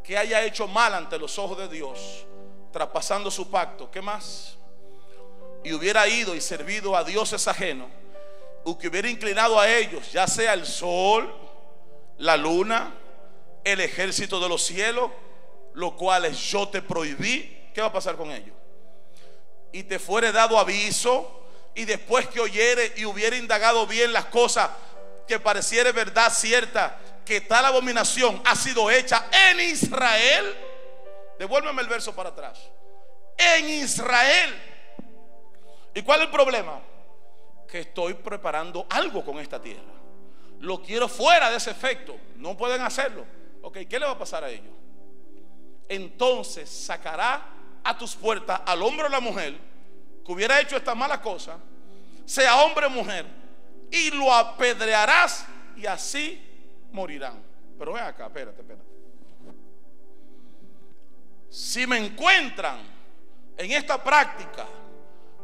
que haya hecho mal ante los ojos de Dios, traspasando su pacto, ¿qué más? Y hubiera ido y servido a dioses ajenos, o que hubiera inclinado a ellos, ya sea el sol, la luna, el ejército de los cielos, lo cual yo te prohibí, ¿qué va a pasar con ellos? Y te fuere dado aviso, y después que oyere y hubiera indagado bien las cosas, que pareciere verdad cierta, que tal abominación ha sido hecha en Israel. Devuélveme el verso para atrás. En Israel. ¿Y cuál es el problema? Que estoy preparando algo con esta tierra. Lo quiero fuera de ese efecto. No pueden hacerlo. Ok, ¿qué le va a pasar a ellos? Entonces sacará a tus puertas al hombre o la mujer que hubiera hecho esta mala cosa, sea hombre o mujer, y lo apedrearás, y así morirán. Pero ven acá, espérate. Si me encuentran en esta práctica,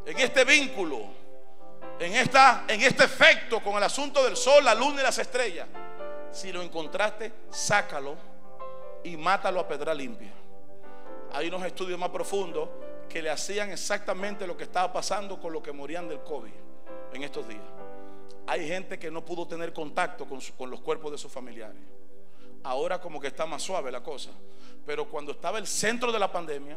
en este vínculo, en este efecto con el asunto del sol, la luna y las estrellas, si lo encontraste, sácalo y mátalo a pedra limpia. Hay unos estudios más profundos que le hacían exactamente lo que estaba pasando con los que morían del COVID en estos días. Hay gente que no pudo tener contacto con los cuerpos de sus familiares. Ahora como que está más suave la cosa, pero cuando estaba el centro de la pandemia,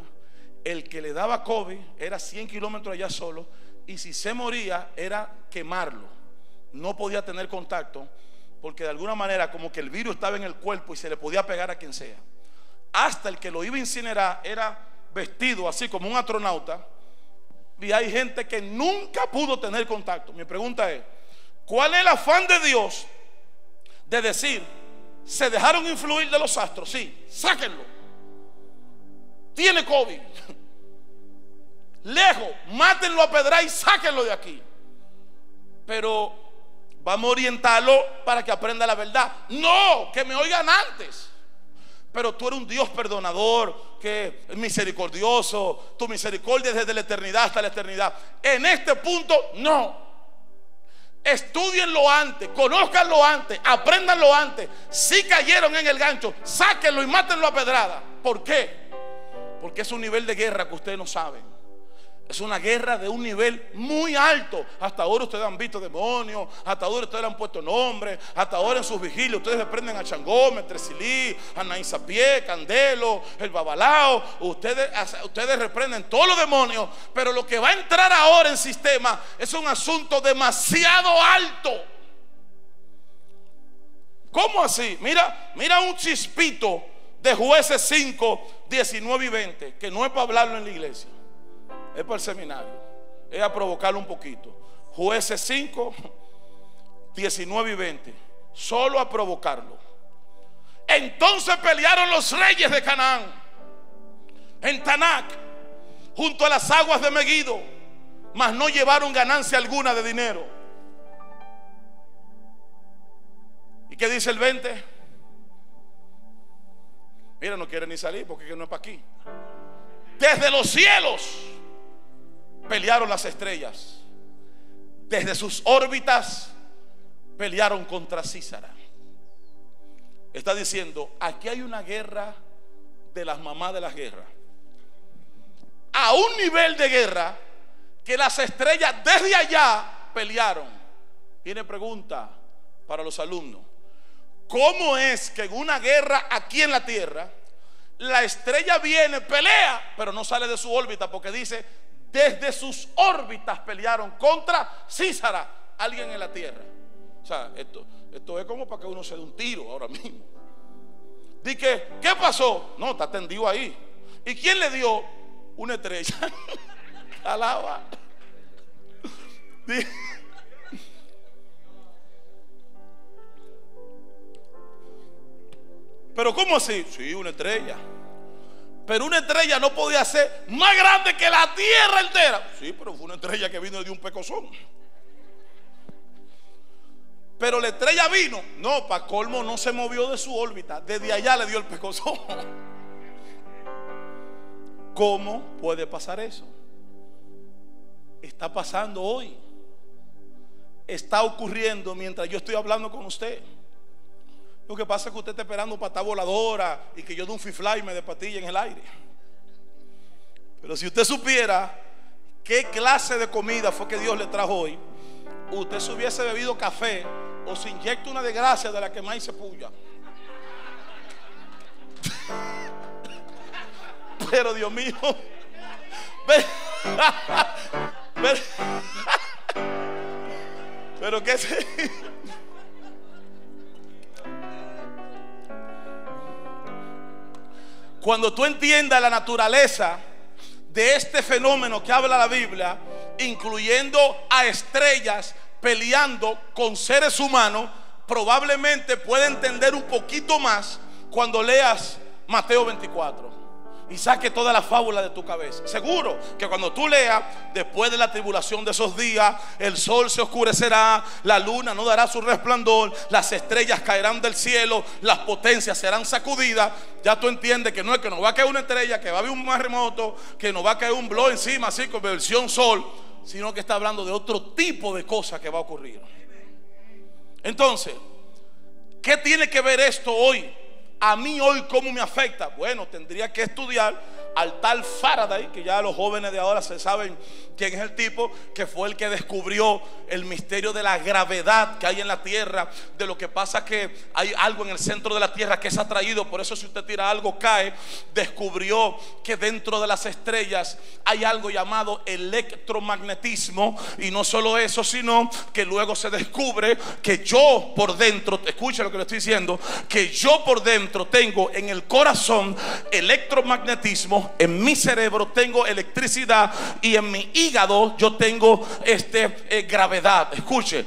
el que le daba COVID era 100 kilómetros allá solo, y si se moría era quemarlo. No podía tener contacto porque de alguna manera como que el virus estaba en el cuerpo y se le podía pegar a quien sea. Hasta el que lo iba a incinerar era vestido así como un astronauta, y hay gente que nunca pudo tener contacto. Mi pregunta es: ¿cuál es el afán de Dios de decir, se dejaron influir de los astros? Sí, sáquenlo. Tiene COVID. Lejos, mátenlo a pedra y sáquenlo de aquí. Pero vamos a orientarlo para que aprenda la verdad. No, que me oigan antes. Pero tú eres un Dios perdonador, que es misericordioso. Tu misericordia es desde la eternidad hasta la eternidad. En este punto, no. Estudienlo antes, conózcanlo antes, apréndanlo antes. Si cayeron en el gancho, sáquenlo y mátenlo a pedrada. ¿Por qué? Porque es un nivel de guerra que ustedes no saben. Es una guerra de un nivel muy alto. Hasta ahora ustedes han visto demonios, hasta ahora ustedes le han puesto nombres, hasta ahora en sus vigilias ustedes le prenden a Changó, Metresilí, a Nainzapié, Candelo, el Babalao. Ustedes reprenden todos los demonios. Pero lo que va a entrar ahora en sistema es un asunto demasiado alto. ¿Cómo así? Mira un chispito de Jueces 5:19-20, que no es para hablarlo en la iglesia, es para el seminario, es a provocarlo un poquito. Jueces 5:19-20, solo a provocarlo. Entonces pelearon los reyes de Canaán en Tanac, junto a las aguas de Megido, mas no llevaron ganancia alguna de dinero. ¿Y qué dice el 20? Mira, no quiere ni salir porque no es para aquí. Desde los cielos pelearon las estrellas, desde sus órbitas pelearon contra Císara. Está diciendo, aquí hay una guerra de las mamás de las guerras, a un nivel de guerra que las estrellas desde allá pelearon. Tiene pregunta para los alumnos: ¿cómo es que en una guerra aquí en la tierra la estrella viene, pelea, pero no sale de su órbita? Porque dice, desde sus órbitas pelearon contra Císara, alguien en la tierra. O sea, esto es como para que uno se dé un tiro ahora mismo. Dice, ¿qué pasó? No, está tendido ahí. ¿Y quién le dio? Una estrella. Alaba. Dice, ¿pero cómo así? Sí, una estrella. Pero una estrella no podía ser más grande que la tierra entera. Sí, pero fue una estrella que vino de un pecozón. Pero la estrella vino. No, para colmo, no se movió de su órbita. Desde allá le dio el pecozón. ¿Cómo puede pasar eso? Está pasando hoy. Está ocurriendo mientras yo estoy hablando con usted. Lo que pasa es que usted está esperando patada voladora y que yo de un fly me despatille en el aire. Pero si usted supiera qué clase de comida fue que Dios le trajo hoy, usted se hubiese bebido café o se inyecta una desgracia de la que más se puya. Pero Dios mío, pero qué sé. Cuando tú entiendas la naturaleza de este fenómeno que habla la Biblia, incluyendo a estrellas peleando con seres humanos, probablemente puedes entender un poquito más cuando leas Mateo 24 y saque toda la fábula de tu cabeza. Seguro que cuando tú leas, después de la tribulación de esos días, el sol se oscurecerá, la luna no dará su resplandor, las estrellas caerán del cielo, las potencias serán sacudidas. Ya tú entiendes que no es que nos va a caer una estrella, que va a haber un maremoto, que nos va a caer un blow encima así con versión sol, sino que está hablando de otro tipo de cosas que va a ocurrir. Entonces, ¿qué tiene que ver esto hoy? A mí hoy, ¿cómo me afecta? Bueno, tendría que estudiar al tal Faraday, que ya los jóvenes de ahora se saben quién es el tipo, que fue el que descubrió el misterio de la gravedad que hay en la tierra, de lo que pasa que hay algo en el centro de la tierra que es atraído, por eso si usted tira algo cae. Descubrió que dentro de las estrellas hay algo llamado electromagnetismo, y no solo eso, sino que luego se descubre que yo por dentro, escucha lo que le estoy diciendo, que yo por dentro tengo en el corazón electromagnetismo, en mi cerebro tengo electricidad y en mi hígado yo tengo gravedad. Escuche,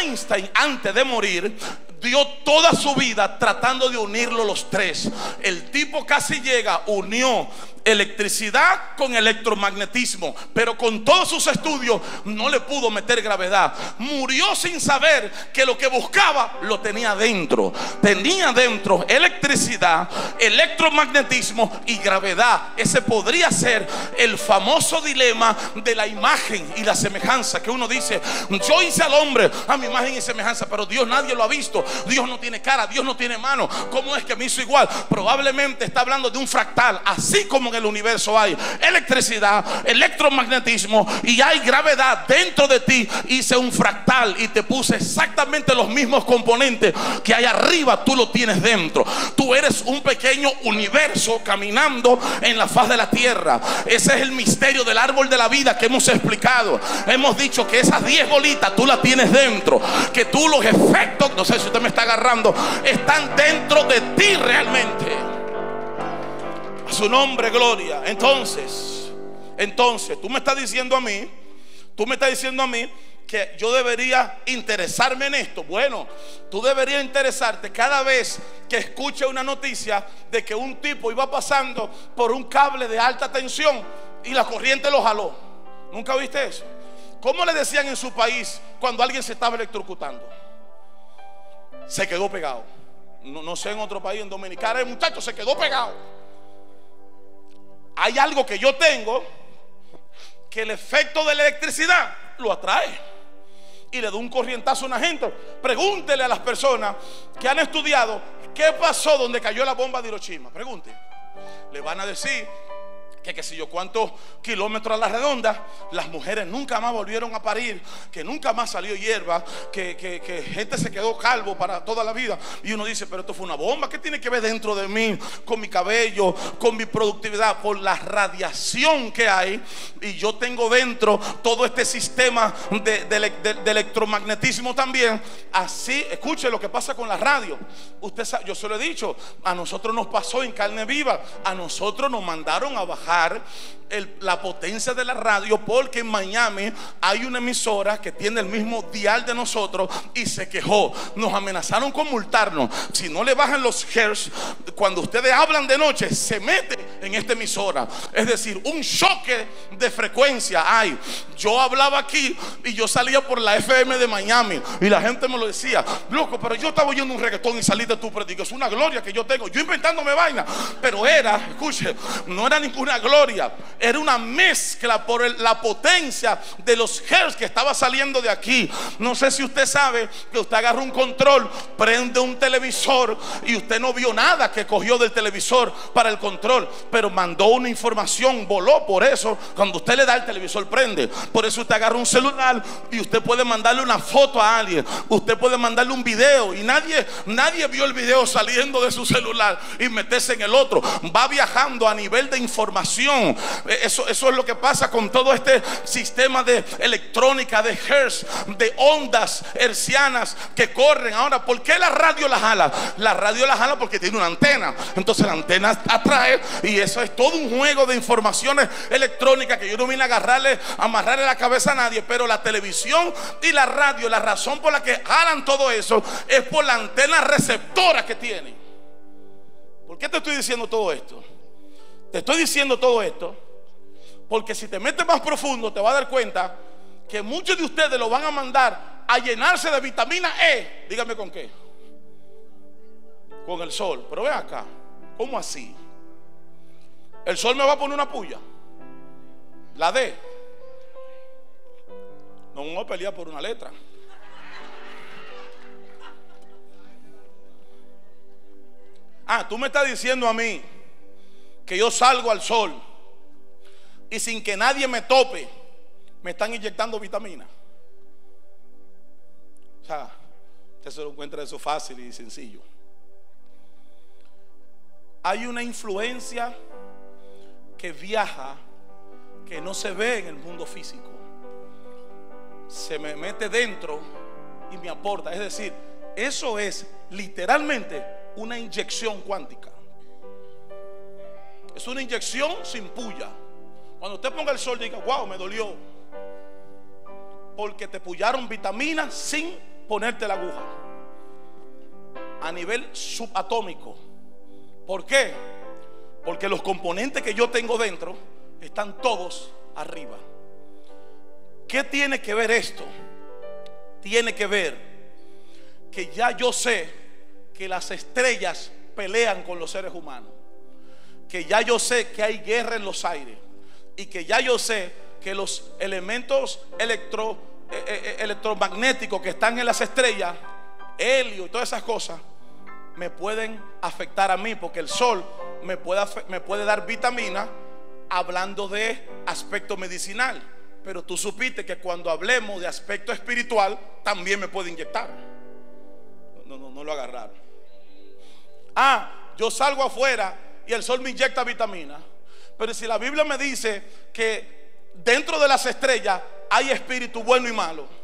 Einstein antes de morir dio toda su vida tratando de unirlo los tres. El tipo casi llega, unió electricidad con electromagnetismo, pero con todos sus estudios no le pudo meter gravedad. Murió sin saber que lo que buscaba lo tenía dentro. Tenía dentro electricidad, electromagnetismo y gravedad. Ese podría ser el famoso dilema de la imagen y la semejanza, que uno dice, yo hice al hombre a mi imagen y semejanza, pero Dios nadie lo ha visto, Dios no tiene cara, Dios no tiene mano, ¿cómo es que me hizo igual? Probablemente está hablando de un fractal, así como en el universo hay electricidad, electromagnetismo, y hay gravedad dentro de ti. Hice un fractal y te puse exactamente los mismos componentes que hay arriba, tú lo tienes dentro. Tú eres un pequeño universo caminando en la faz de la tierra. Ese es el misterio del árbol de la vida que hemos explicado. Hemos dicho que esas 10 bolitas tú las tienes dentro, que tú los efectos, no sé si usted me está agarrando, están dentro de ti realmente. A su nombre, gloria. Entonces, tú me estás diciendo a mí que yo debería interesarme en esto. Bueno, tú deberías interesarte cada vez que escuche una noticia de que un tipo iba pasando por un cable de alta tensión y la corriente lo jaló. ¿Nunca viste eso? ¿Cómo le decían en su país cuando alguien se estaba electrocutando? Se quedó pegado. No sé en otro país, en Dominicana, el muchacho se quedó pegado. Hay algo que yo tengo, que el efecto de la electricidad lo atrae y le da un corrientazo a una gente. Pregúntele a las personas que han estudiado qué pasó donde cayó la bomba de Hiroshima. Pregúntele. Le van a decir que qué sé yo cuántos kilómetros a la redonda, las mujeres nunca más volvieron a parir, que nunca más salió hierba, que gente se quedó calvo para toda la vida. Y uno dice, pero esto fue una bomba. ¿Qué tiene que ver dentro de mí, con mi cabello, con mi productividad? Por la radiación que hay. Y yo tengo dentro todo este sistema de electromagnetismo también. Así, escuche lo que pasa con la radio. Usted sabe, yo se lo he dicho, a nosotros nos pasó en carne viva. A nosotros nos mandaron a bajar la potencia de la radio, porque en Miami hay una emisora que tiene el mismo dial de nosotros y se quejó. Nos amenazaron con multarnos si no le bajan los hertz. Cuando ustedes hablan de noche, se mete en esta emisora, es decir, un choque de frecuencia hay. Yo hablaba aquí y yo salía por la FM de Miami y la gente me lo decía, loco, pero yo estaba oyendo un reggaetón y salí de tu predicación. Es una gloria que yo tengo, yo inventándome vaina, pero era, escuche, no era ninguna gloria, era una mezcla por la potencia de los hertz que estaba saliendo de aquí. No sé si usted sabe que usted agarra un control, prende un televisor y usted no vio nada que cogió del televisor para el control, pero mandó una información, voló. Por eso cuando usted le da, el televisor prende. Por eso usted agarra un celular y usted puede mandarle una foto a alguien, usted puede mandarle un video y nadie vio el video saliendo de su celular y meterse en el otro. Va viajando a nivel de información. Eso es lo que pasa con todo este sistema de electrónica, de hertz, de ondas hercianas que corren. Ahora, ¿por qué la radio la jala? La radio la jala porque tiene una antena. Entonces la antena atrae, y eso es todo un juego de informaciones electrónicas que yo no vine a amarrarle la cabeza a nadie. Pero la televisión y la radio, la razón por la que jalan todo eso es por la antena receptora que tienen. ¿Por qué te estoy diciendo todo esto? Te estoy diciendo todo esto porque si te metes más profundo te vas a dar cuenta que muchos de ustedes lo van a mandar a llenarse de vitamina E. Dígame con qué. Con el sol. Pero ven acá, ¿cómo así? El sol me va a poner una puya. La D. No vamos a pelear por una letra. Ah, tú me estás diciendo a mí que yo salgo al sol y sin que nadie me tope me están inyectando vitamina. O sea, usted se lo encuentra eso fácil y sencillo. Hay una influencia que viaja, que no se ve en el mundo físico, se me mete dentro y me aporta. Es decir, eso es literalmente una inyección cuántica. Es una inyección sin puya. Cuando usted ponga el sol, diga, wow, me dolió, porque te puyaron vitamina sin ponerte la aguja, a nivel subatómico. ¿Por qué? Porque los componentes que yo tengo dentro están todos arriba. ¿Qué tiene que ver esto? Tiene que ver que ya yo sé que las estrellas pelean con los seres humanos, que ya yo sé que hay guerra en los aires, y que ya yo sé que los elementos electromagnéticos que están en las estrellas, helio y todas esas cosas, me pueden afectar a mí, porque el sol me puede dar vitamina hablando de aspecto medicinal, pero tú supiste que cuando hablemos de aspecto espiritual también me puede inyectar. No lo agarraron. Ah, yo salgo afuera y el sol me inyecta vitamina. Pero si la Biblia me dice que dentro de las estrellas hay espíritu bueno y malo,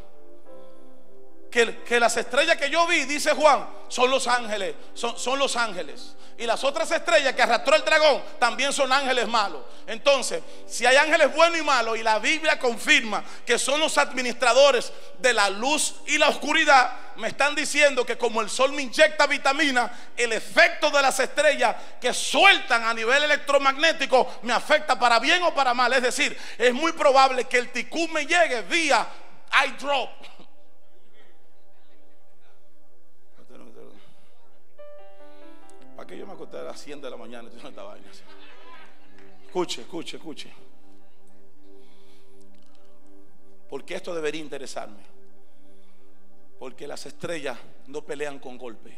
que las estrellas que yo vi, dice Juan, son los ángeles, son los ángeles. Y las otras estrellas que arrastró el dragón también son ángeles malos. Entonces, si hay ángeles buenos y malos, y la Biblia confirma que son los administradores de la luz y la oscuridad, me están diciendo que como el sol me inyecta vitamina, el efecto de las estrellas que sueltan a nivel electromagnético me afecta para bien o para mal. Es decir, es muy probable que el ticú me llegue vía eye drop. Que yo me acosté a las 100 de la mañana y no estaba ahí. Escuche, porque esto debería interesarme, porque las estrellas no pelean con golpe.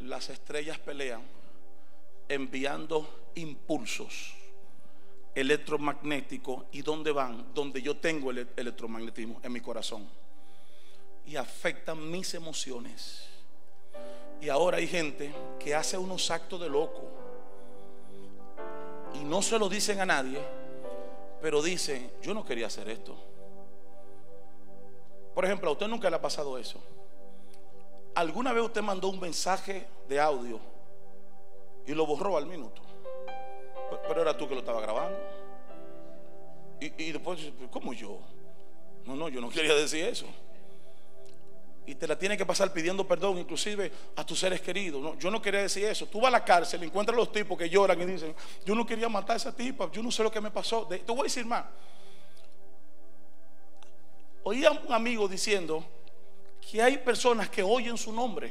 Las estrellas pelean enviando impulsos electromagnéticos. ¿Y dónde van? Donde yo tengo el electromagnetismo, en mi corazón, y afectan mis emociones. Y ahora hay gente que hace unos actos de loco y no se lo dicen a nadie, pero dicen: yo no quería hacer esto. Por ejemplo, a usted nunca le ha pasado eso. ¿Alguna vez usted mandó un mensaje de audio y lo borró al minuto? Pero era tú que lo estaba grabando. Y después, ¿cómo yo? No, yo no quería decir eso. Y te la tiene que pasar pidiendo perdón, inclusive a tus seres queridos. No, yo no quería decir eso. Tú vas a la cárcel, encuentras a los tipos que lloran y dicen: yo no quería matar a esa tipa, yo no sé lo que me pasó. Te voy a decir más. Oí a un amigo diciendo que hay personas que oyen su nombre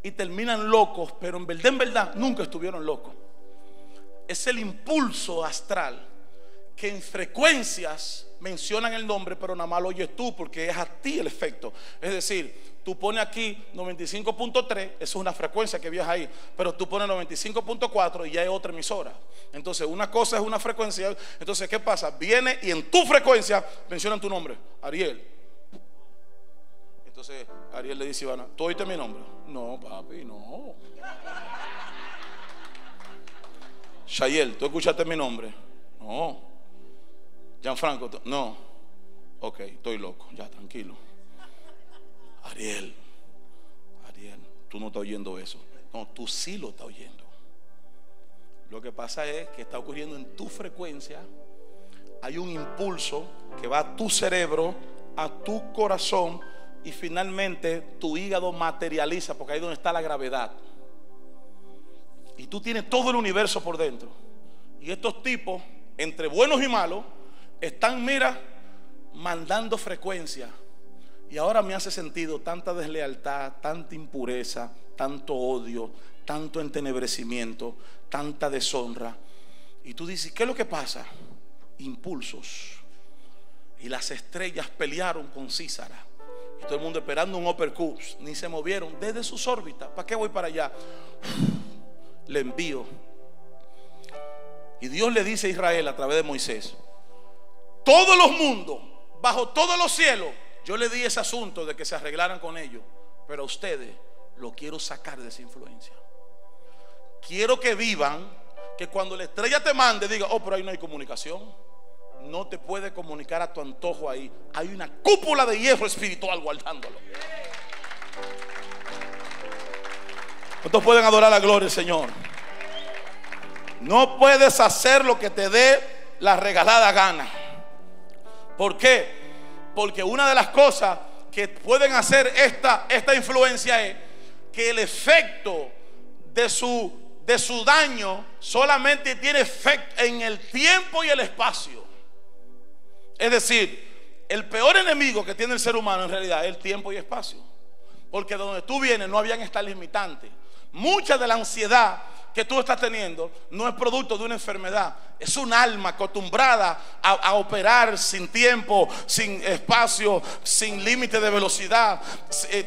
y terminan locos, pero en verdad nunca estuvieron locos. Es el impulso astral, que en frecuencias mencionan el nombre, pero nada más lo oyes tú, porque es a ti el efecto. Es decir, tú pones aquí 95.3, eso es una frecuencia que viaja ahí, pero tú pones 95.4 y ya es otra emisora. Entonces, una cosa es una frecuencia. Entonces, ¿qué pasa? Viene y en tu frecuencia mencionan tu nombre, Ariel. Entonces, Ariel le dice a Ivana: ¿tú oíste mi nombre? No, papi, no. Shayel, ¿tú escuchaste mi nombre? No. Gianfranco, no. Ok, estoy loco, ya, tranquilo. Ariel, tú no estás oyendo eso. No, tú sí lo estás oyendo. Lo que pasa es que está ocurriendo en tu frecuencia. Hay un impulso que va a tu cerebro, a tu corazón, y finalmente tu hígado materializa, porque ahí es donde está la gravedad. Y tú tienes todo el universo por dentro. Y estos tipos, entre buenos y malos, están, mira, mandando frecuencia. Y ahora me hace sentido tanta deslealtad, tanta impureza, tanto odio, tanto entenebrecimiento, tanta deshonra. Y tú dices: ¿qué es lo que pasa? Impulsos. Y las estrellas pelearon con Císara, y todo el mundo esperando un uppercut, ni se movieron desde sus órbitas. ¿Para qué voy para allá? Le envío. Y Dios le dice a Israel a través de Moisés: todos los mundos, bajo todos los cielos, yo le di ese asunto de que se arreglaran con ellos, pero a ustedes lo quiero sacar de esa influencia. Quiero que vivan, que cuando la estrella te mande diga: oh, pero ahí no hay comunicación. No te puede comunicar a tu antojo ahí. Hay una cúpula de hierro espiritual guardándolo. ¿Cuántos pueden adorar la gloria del Señor? No puedes hacer lo que te dé la regalada gana. ¿Por qué? Porque una de las cosas que pueden hacer esta influencia es que el efecto de su daño solamente tiene efecto en el tiempo y el espacio. Es decir, el peor enemigo que tiene el ser humano en realidad es el tiempo y espacio, porque donde tú vienes no habían estas limitantes. Mucha de la ansiedad que tú estás teniendo no es producto de una enfermedad, Es un alma acostumbrada a operar sin tiempo, sin espacio, sin límite de velocidad,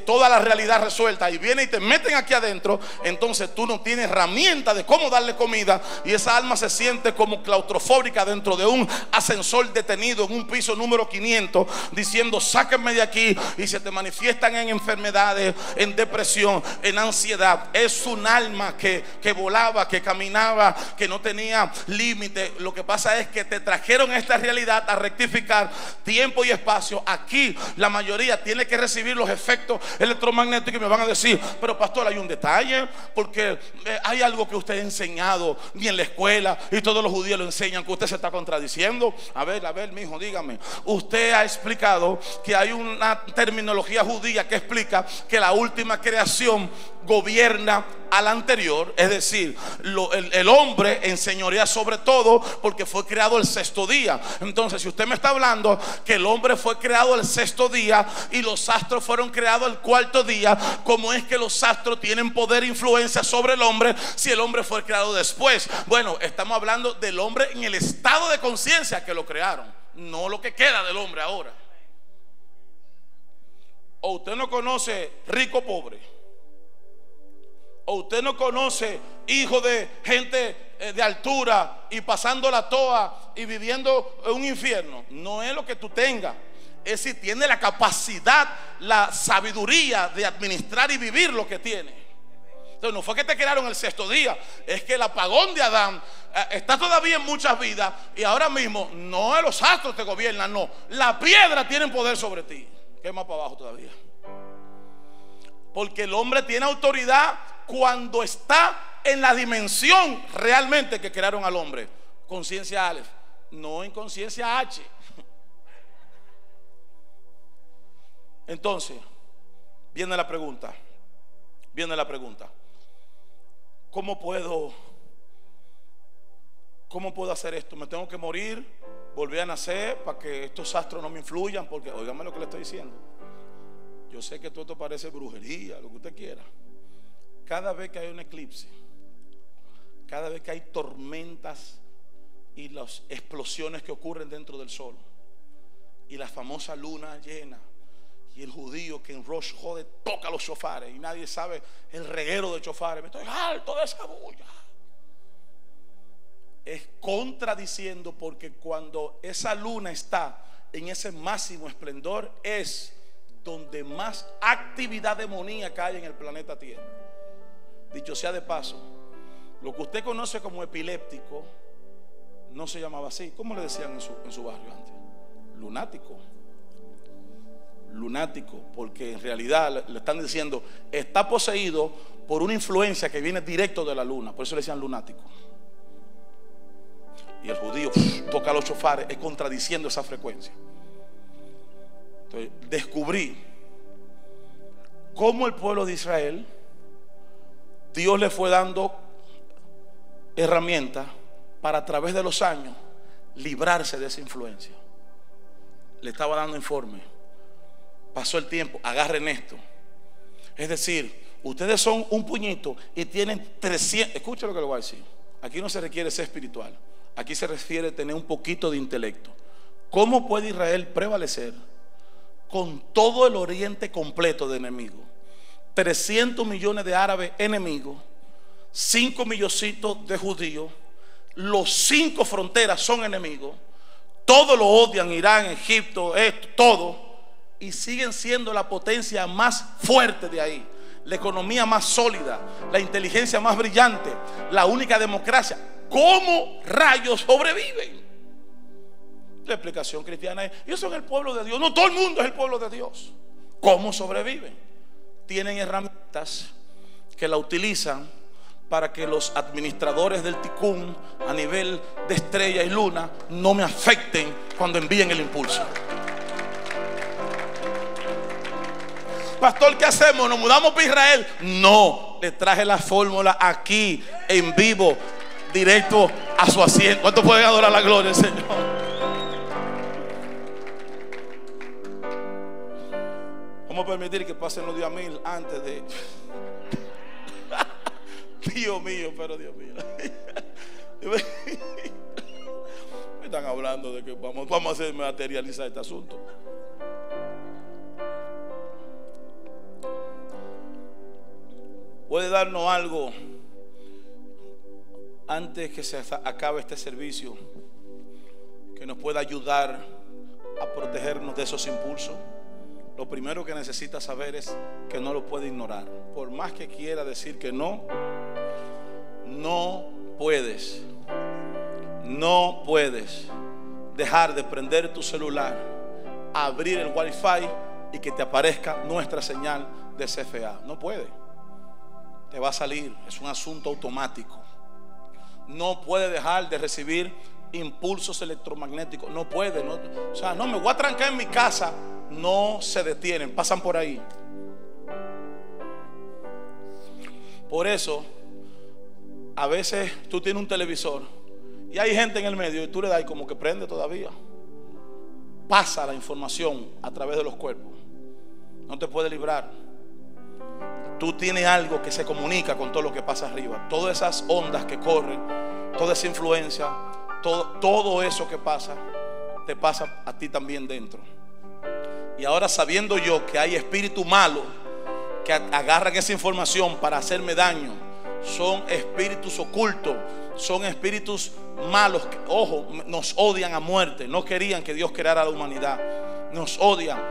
toda la realidad resuelta, y viene y te meten aquí adentro. Entonces tú no tienes herramienta de cómo darle comida, y esa alma se siente como claustrofóbica dentro de un ascensor detenido en un piso número 500, diciendo sáquenme de aquí, y se te manifiestan en enfermedades, en depresión, en ansiedad. Es un alma que volaba, que caminaba, que no tenía límite. Lo que pasa es que te trajeron esta realidad a rectificar tiempo y espacio. Aquí la mayoría tiene que recibir los efectos electromagnéticos, y me van a decir, pero pastor, hay un detalle, porque hay algo que usted ha enseñado, ni en la escuela, y todos los judíos lo enseñan, que usted se está contradiciendo. A ver, mijo, dígame, usted ha explicado que hay una terminología judía que explica que la última creación gobierna al anterior, es decir, el hombre enseñorea sobre todo, porque fue creado el sexto día. Entonces, si usted me está hablando que el hombre fue creado el sexto día y los astros fueron creados el cuarto día, ¿cómo es que los astros tienen poder e influencia sobre el hombre si el hombre fue creado después? Bueno, estamos hablando del hombre en el estado de conciencia que lo crearon, no lo que queda del hombre ahora. O usted no conoce rico pobre, o usted no conoce hijo de gente de altura y pasando la toa y viviendo un infierno. No es lo que tú tengas, es si tiene la capacidad, la sabiduría de administrar y vivir lo que tiene. Entonces no fue que te crearon el sexto día, es que el apagón de Adán está todavía en muchas vidas, y ahora mismo no es los astros te gobiernan, no, la piedra tiene poder sobre ti. Que más para abajo todavía, porque el hombre tiene autoridad cuando está en la dimensión realmente que crearon al hombre, conciencia Aleph, no en conciencia H. Entonces viene la pregunta, ¿cómo puedo hacer esto? ¿Me tengo que morir, volver a nacer para que estos astros no me influyan? Porque óigame lo que le estoy diciendo, yo sé que todo esto parece brujería, lo que usted quiera. Cada vez que hay un eclipse, cada vez que hay tormentas y las explosiones que ocurren dentro del sol, y la famosa luna llena, y el judío que en Rosh Jode toca los chofares, y nadie sabe el reguero de chofares, me estoy alto de esa bulla, es contradiciendo, porque cuando esa luna está en ese máximo esplendor es donde más actividad demoníaca hay en el planeta Tierra. Dicho sea de paso, lo que usted conoce como epiléptico no se llamaba así. ¿Cómo le decían en su barrio antes? Lunático. Lunático, porque en realidad le están diciendo está poseído por una influencia que viene directo de la luna, por eso le decían lunático. Y el judío toca los chofares, es contradiciendo esa frecuencia. Entonces descubrí cómo el pueblo de Israel, Dios le fue dando herramientas para, a través de los años, librarse de esa influencia. Le estaba dando informe, pasó el tiempo, agarren esto. Es decir, ustedes son un puñito y tienen 300. Escucha lo que le voy a decir, aquí no se requiere ser espiritual, aquí se refiere a tener un poquito de intelecto. ¿Cómo puede Israel prevalecer con todo el oriente completo de enemigos? 300 millones de árabes enemigos, 5 milloncitos de judíos, los 5 fronteras son enemigos, todos lo odian, Irán, Egipto, esto, todo, y siguen siendo la potencia más fuerte de ahí, la economía más sólida, la inteligencia más brillante, la única democracia? ¿Cómo rayos sobreviven? La explicación cristiana es, ellos son el pueblo de Dios. No, todo el mundo es el pueblo de Dios. ¿Cómo sobreviven? Tienen herramientas que la utilizan para que los administradores del Tikkun a nivel de estrella y luna no me afecten cuando envíen el impulso. Pastor, ¿qué hacemos? ¿Nos mudamos para Israel? No, le traje la fórmula aquí en vivo, directo a su asiento. ¿Cuántos pueden adorar la gloria del Señor? Vamos a permitir que pasen los días 1000 antes de Dios mío, pero Dios mío. están hablando de que vamos a hacer materializar este asunto. Puede darnos algo antes que se acabe este servicio que nos pueda ayudar a protegernos de esos impulsos. Lo primero que necesita saber es que no lo puede ignorar. Por más que quiera decir que no, no puedes. No puedes dejar de prender tu celular, abrir el wifi y que te aparezca nuestra señal de CFA. No puede. Te va a salir. Es un asunto automático. No puede dejar de recibir impulsos electromagnéticos. No puede. No, o sea, no me voy a trancar en mi casa. No se detienen. Pasan por ahí. Por eso, a veces tú tienes un televisor y hay gente en el medio y tú le das y como que prende todavía. Pasa la información a través de los cuerpos. No te puede librar. Tú tienes algo que se comunica con todo lo que pasa arriba. Todas esas ondas que corren, toda esa influencia, todo eso que pasa, te pasa a ti también dentro. Y ahora, sabiendo yo que hay espíritus malos que agarran esa información para hacerme daño, son espíritus ocultos, son espíritus malos que, ojo, nos odian a muerte. No querían que Dios creara a la humanidad. Nos odian,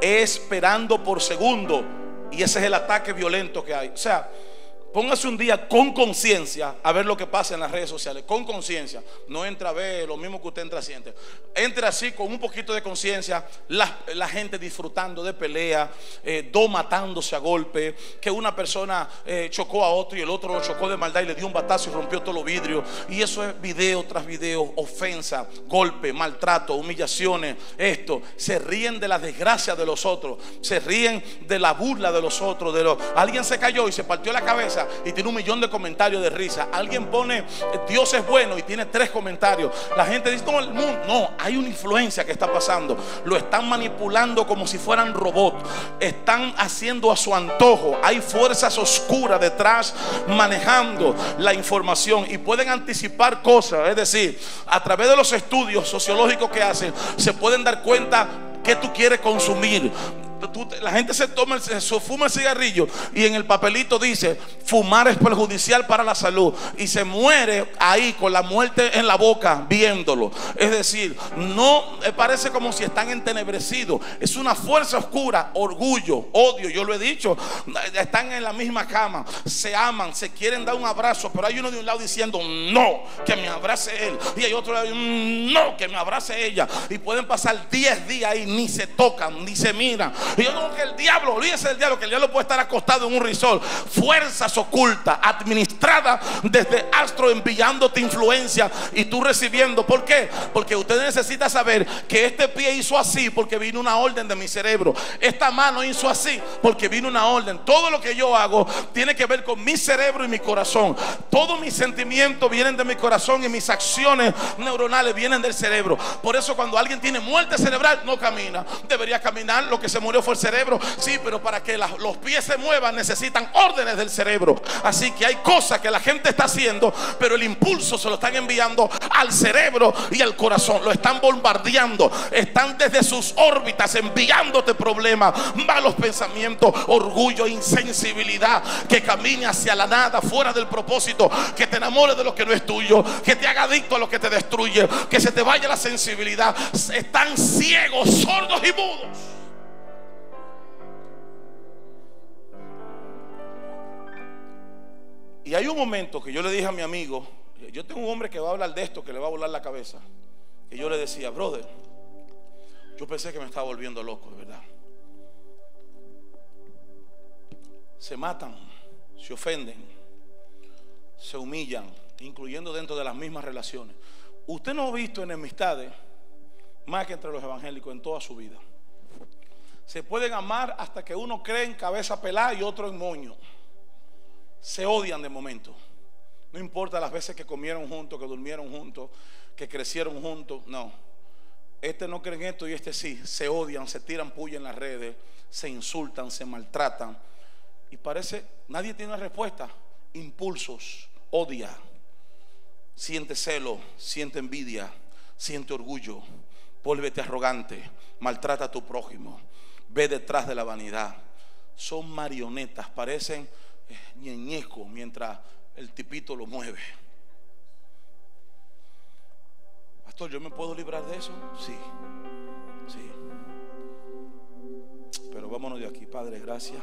esperando por segundo. Y ese es el ataque violento que hay. O sea, póngase un día con conciencia a ver lo que pasa en las redes sociales. Con conciencia. No entra a ver lo mismo que usted entra siente. Entra así con un poquito de conciencia. La gente disfrutando de pelea, dos matándose a golpe, que una persona chocó a otro y el otro lo chocó de maldad y le dio un batazo y rompió todos los vidrios. Y eso es video tras video, ofensa, golpe, maltrato, humillaciones. Esto, se ríen de las desgracias de los otros, se ríen de la burla de los otros, alguien se cayó y se partió la cabeza y tiene 1 millón de comentarios de risa. Alguien pone Dios es bueno y tiene 3 comentarios. La gente dice no, el mundo, no, hay una influencia que está pasando. Lo están manipulando como si fueran robots. Están haciendo a su antojo. Hay fuerzas oscuras detrás manejando la información y pueden anticipar cosas. Es decir, a través de los estudios sociológicos que hacen, se pueden dar cuenta que tú quieres consumir. La gente se fuma el cigarrillo y en el papelito dice fumar es perjudicial para la salud y se muere ahí con la muerte en la boca viéndolo. Es decir, no parece como si están entenebrecidos. Es una fuerza oscura, orgullo, odio. Yo lo he dicho, están en la misma cama, se aman, se quieren dar un abrazo, pero hay uno de un lado diciendo no, que me abrace él, y hay otro lado no, que me abrace ella, y pueden pasar 10 días ahí, ni se tocan, ni se miran. Y yo digo que el diablo, olvídese del diablo, que el diablo puede estar acostado en un risol. Fuerzas ocultas, administradas desde astro, enviándote influencia y tú recibiendo. ¿Por qué? Porque usted necesita saber que este pie hizo así porque vino una orden de mi cerebro. Esta mano hizo así porque vino una orden. Todo lo que yo hago tiene que ver con mi cerebro y mi corazón. Todos mis sentimientos vienen de mi corazón y mis acciones neuronales vienen del cerebro. Por eso cuando alguien tiene muerte cerebral no camina. Debería caminar, lo que se murió fue el cerebro. Sí, pero para que los pies se muevan necesitan órdenes del cerebro. Así que hay cosas que la gente está haciendo, pero el impulso se lo están enviando al cerebro y al corazón. Lo están bombardeando, están desde sus órbitas enviándote problemas, malos pensamientos, orgullo, insensibilidad, que camine hacia la nada, fuera del propósito, que te enamores de lo que no es tuyo, que te haga adicto a lo que te destruye, que se te vaya la sensibilidad. Están ciegos, sordos y mudos. Y hay un momento que yo le dije a mi amigo, yo tengo un hombre que va a hablar de esto, que le va a volar la cabeza. Y yo le decía, brother, yo pensé que me estaba volviendo loco, de verdad. Se matan, se ofenden, se humillan, incluyendo dentro de las mismas relaciones. Usted no ha visto enemistades más que entre los evangélicos en toda su vida. Se pueden amar hasta que uno cree en cabeza pelada y otro en moño. Se odian de momento. No importa las veces que comieron juntos, que durmieron juntos, que crecieron juntos. No. Este no cree en esto y este sí. Se odian, se tiran puya en las redes, se insultan, se maltratan. Y parece, nadie tiene una respuesta. Impulsos, odia, siente celo, siente envidia, siente orgullo, vuélvete arrogante, maltrata a tu prójimo, ve detrás de la vanidad. Son marionetas, parecen ñeñecos mientras el tipito lo mueve. Pastor, ¿yo me puedo librar de eso? Sí, sí. Pero vámonos de aquí, Padre, gracias.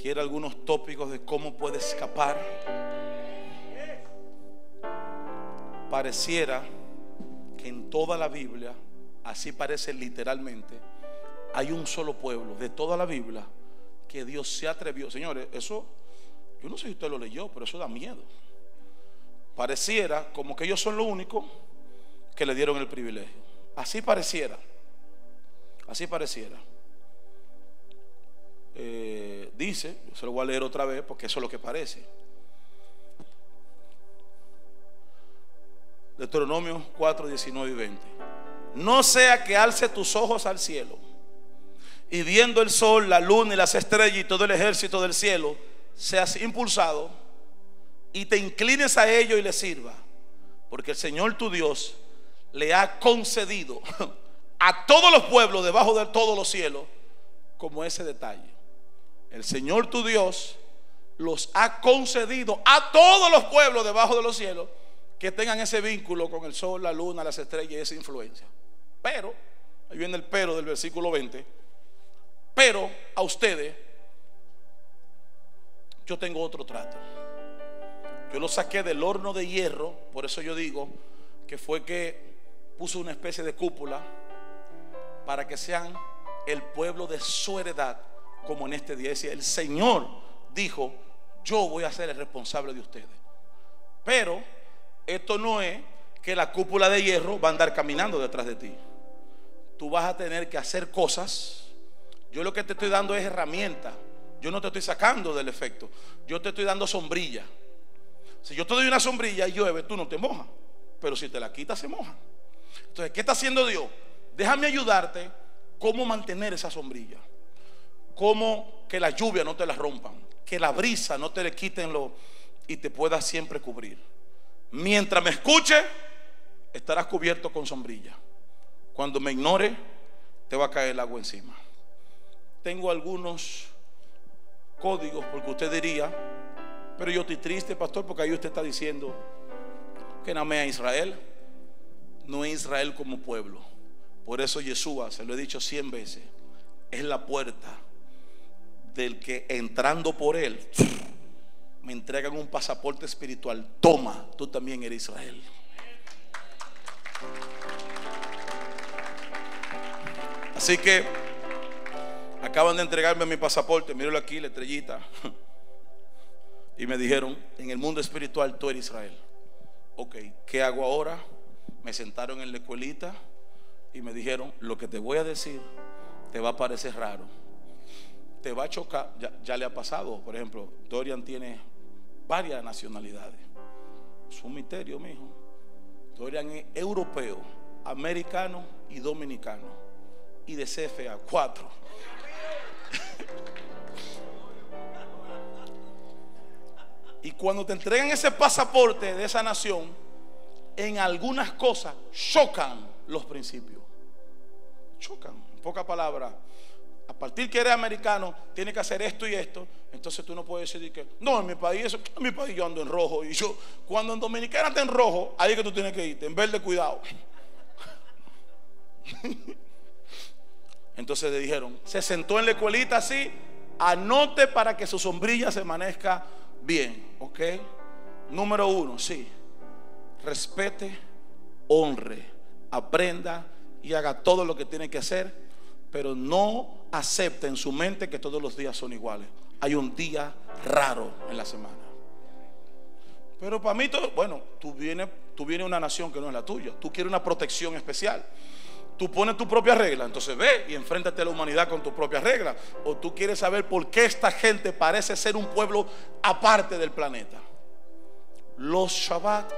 Quiero algunos tópicos de cómo puede escapar. Pareciera que en toda la Biblia, así parece literalmente, hay un solo pueblo de toda la Biblia que Dios se atrevió. Señores, eso, yo no sé si usted lo leyó, pero eso da miedo. Pareciera como que ellos son los únicos que le dieron el privilegio. Así pareciera. Así pareciera. Dice, yo se lo voy a leer otra vez porque eso es lo que parece. Deuteronomio 4, 19 y 20. No sea que alce tus ojos al cielo y viendo el sol, la luna y las estrellas y todo el ejército del cielo, seas impulsado y te inclines a ello y le sirva, porque el Señor tu Dios le ha concedido a todos los pueblos debajo de todos los cielos como ese detalle. El Señor tu Dios los ha concedido a todos los pueblos debajo de los cielos que tengan ese vínculo con el sol, la luna, las estrellas y esa influencia. Pero, ahí viene el pero del versículo 20. Pero a ustedes yo tengo otro trato. Yo los saqué del horno de hierro. Por eso yo digo que fue que puso una especie de cúpula para que sean el pueblo de su heredad, como en este día. El Señor dijo, yo voy a ser el responsable de ustedes. Pero esto no es que la cúpula de hierro va a andar caminando detrás de ti. Tú vas a tener que hacer cosas. Yo lo que te estoy dando es herramienta. Yo no te estoy sacando del efecto. Yo te estoy dando sombrilla. Si yo te doy una sombrilla y llueve, tú no te mojas. Pero si te la quitas, se moja. Entonces, ¿qué está haciendo Dios? Déjame ayudarte cómo mantener esa sombrilla. Cómo que la lluvia no te la rompan, que la brisa no te le quiten y te pueda siempre cubrir. Mientras me escuche, estarás cubierto con sombrilla. Cuando me ignore, te va a caer el agua encima. Tengo algunos códigos, porque usted diría, pero yo estoy triste, pastor, porque ahí usted está diciendo que no amé a Israel. No es Israel como pueblo. Por eso Yeshua, se lo he dicho 100 veces, es la puerta del que entrando por él me entregan un pasaporte espiritual. Toma, tú también eres Israel. Así que acaban de entregarme mi pasaporte, míralo aquí, la estrellita, y me dijeron, en el mundo espiritual tú eres Israel. Ok, ¿qué hago ahora? Me sentaron en la escuelita y me dijeron, lo que te voy a decir te va a parecer raro, te va a chocar. Ya le ha pasado. Por ejemplo, Dorian tiene varias nacionalidades. Es un misterio, mijo. Dorian es europeo, americano y dominicano. Y de CFA, 4. Y cuando te entregan ese pasaporte de esa nación, en algunas cosas chocan los principios. Chocan. En pocas palabras, a partir que eres americano, tienes que hacer esto y esto. Entonces tú no puedes decir que no, en mi país eso, en mi país yo ando en rojo. Y yo, cuando en Dominicana te en rojo, ahí es que tú tienes que irte, en verde cuidado. Entonces le dijeron, se sentó en la escuelita así, anote para que su sombrilla se manezca bien. Ok, número 1, sí, respete, honre, aprenda y haga todo lo que tiene que hacer, pero no acepta en su mente que todos los días son iguales. Hay un día raro en la semana. Pero para mí todo, bueno, tú vienes a una nación que no es la tuya, tú quieres una protección especial, tú pones tu propia regla. Entonces ve y enfréntate a la humanidad con tu propia regla. O tú quieres saber por qué esta gente parece ser un pueblo aparte del planeta. Los Shabbat,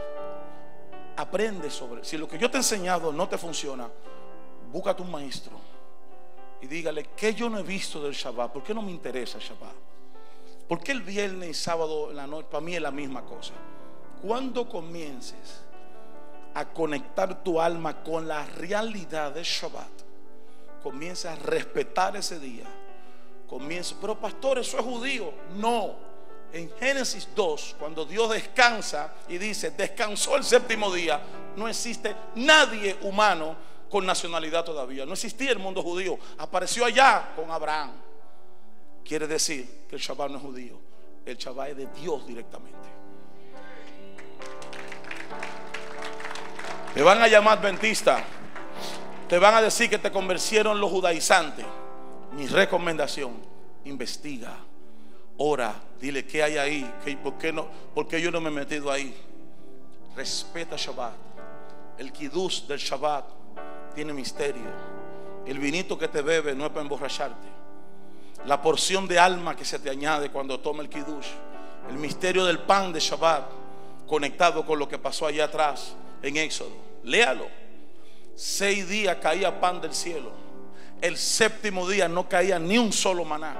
aprende sobre, si lo que yo te he enseñado no te funciona, búscate un maestro y dígale, ¿qué yo no he visto del Shabbat? ¿Por qué no me interesa el Shabbat? ¿Por qué el viernes y sábado en la noche para mí es la misma cosa? Cuando comiences a conectar tu alma con la realidad de Shabbat, comienza a respetar ese día. Comienza, pero pastor, eso es judío. No, en Génesis 2, cuando Dios descansa y dice, descansó el séptimo día, no existe nadie humano con nacionalidad todavía. No existía el mundo judío. Apareció allá con Abraham. Quiere decir que el Shabbat no es judío. El Shabbat es de Dios directamente. Te van a llamar adventista. Te van a decir que te convirtieron los judaizantes. Mi recomendación, investiga, ora, dile qué hay ahí, por qué yo no me he metido ahí. Respeta Shabbat. El kiddush del Shabbat tiene misterio. El vinito que te bebe no es para emborracharte. La porción de alma que se te añade cuando toma el kiddush. El misterio del pan de Shabbat conectado con lo que pasó allá atrás en Éxodo. Léalo. 6 días caía pan del cielo. El séptimo día no caía ni un solo maná.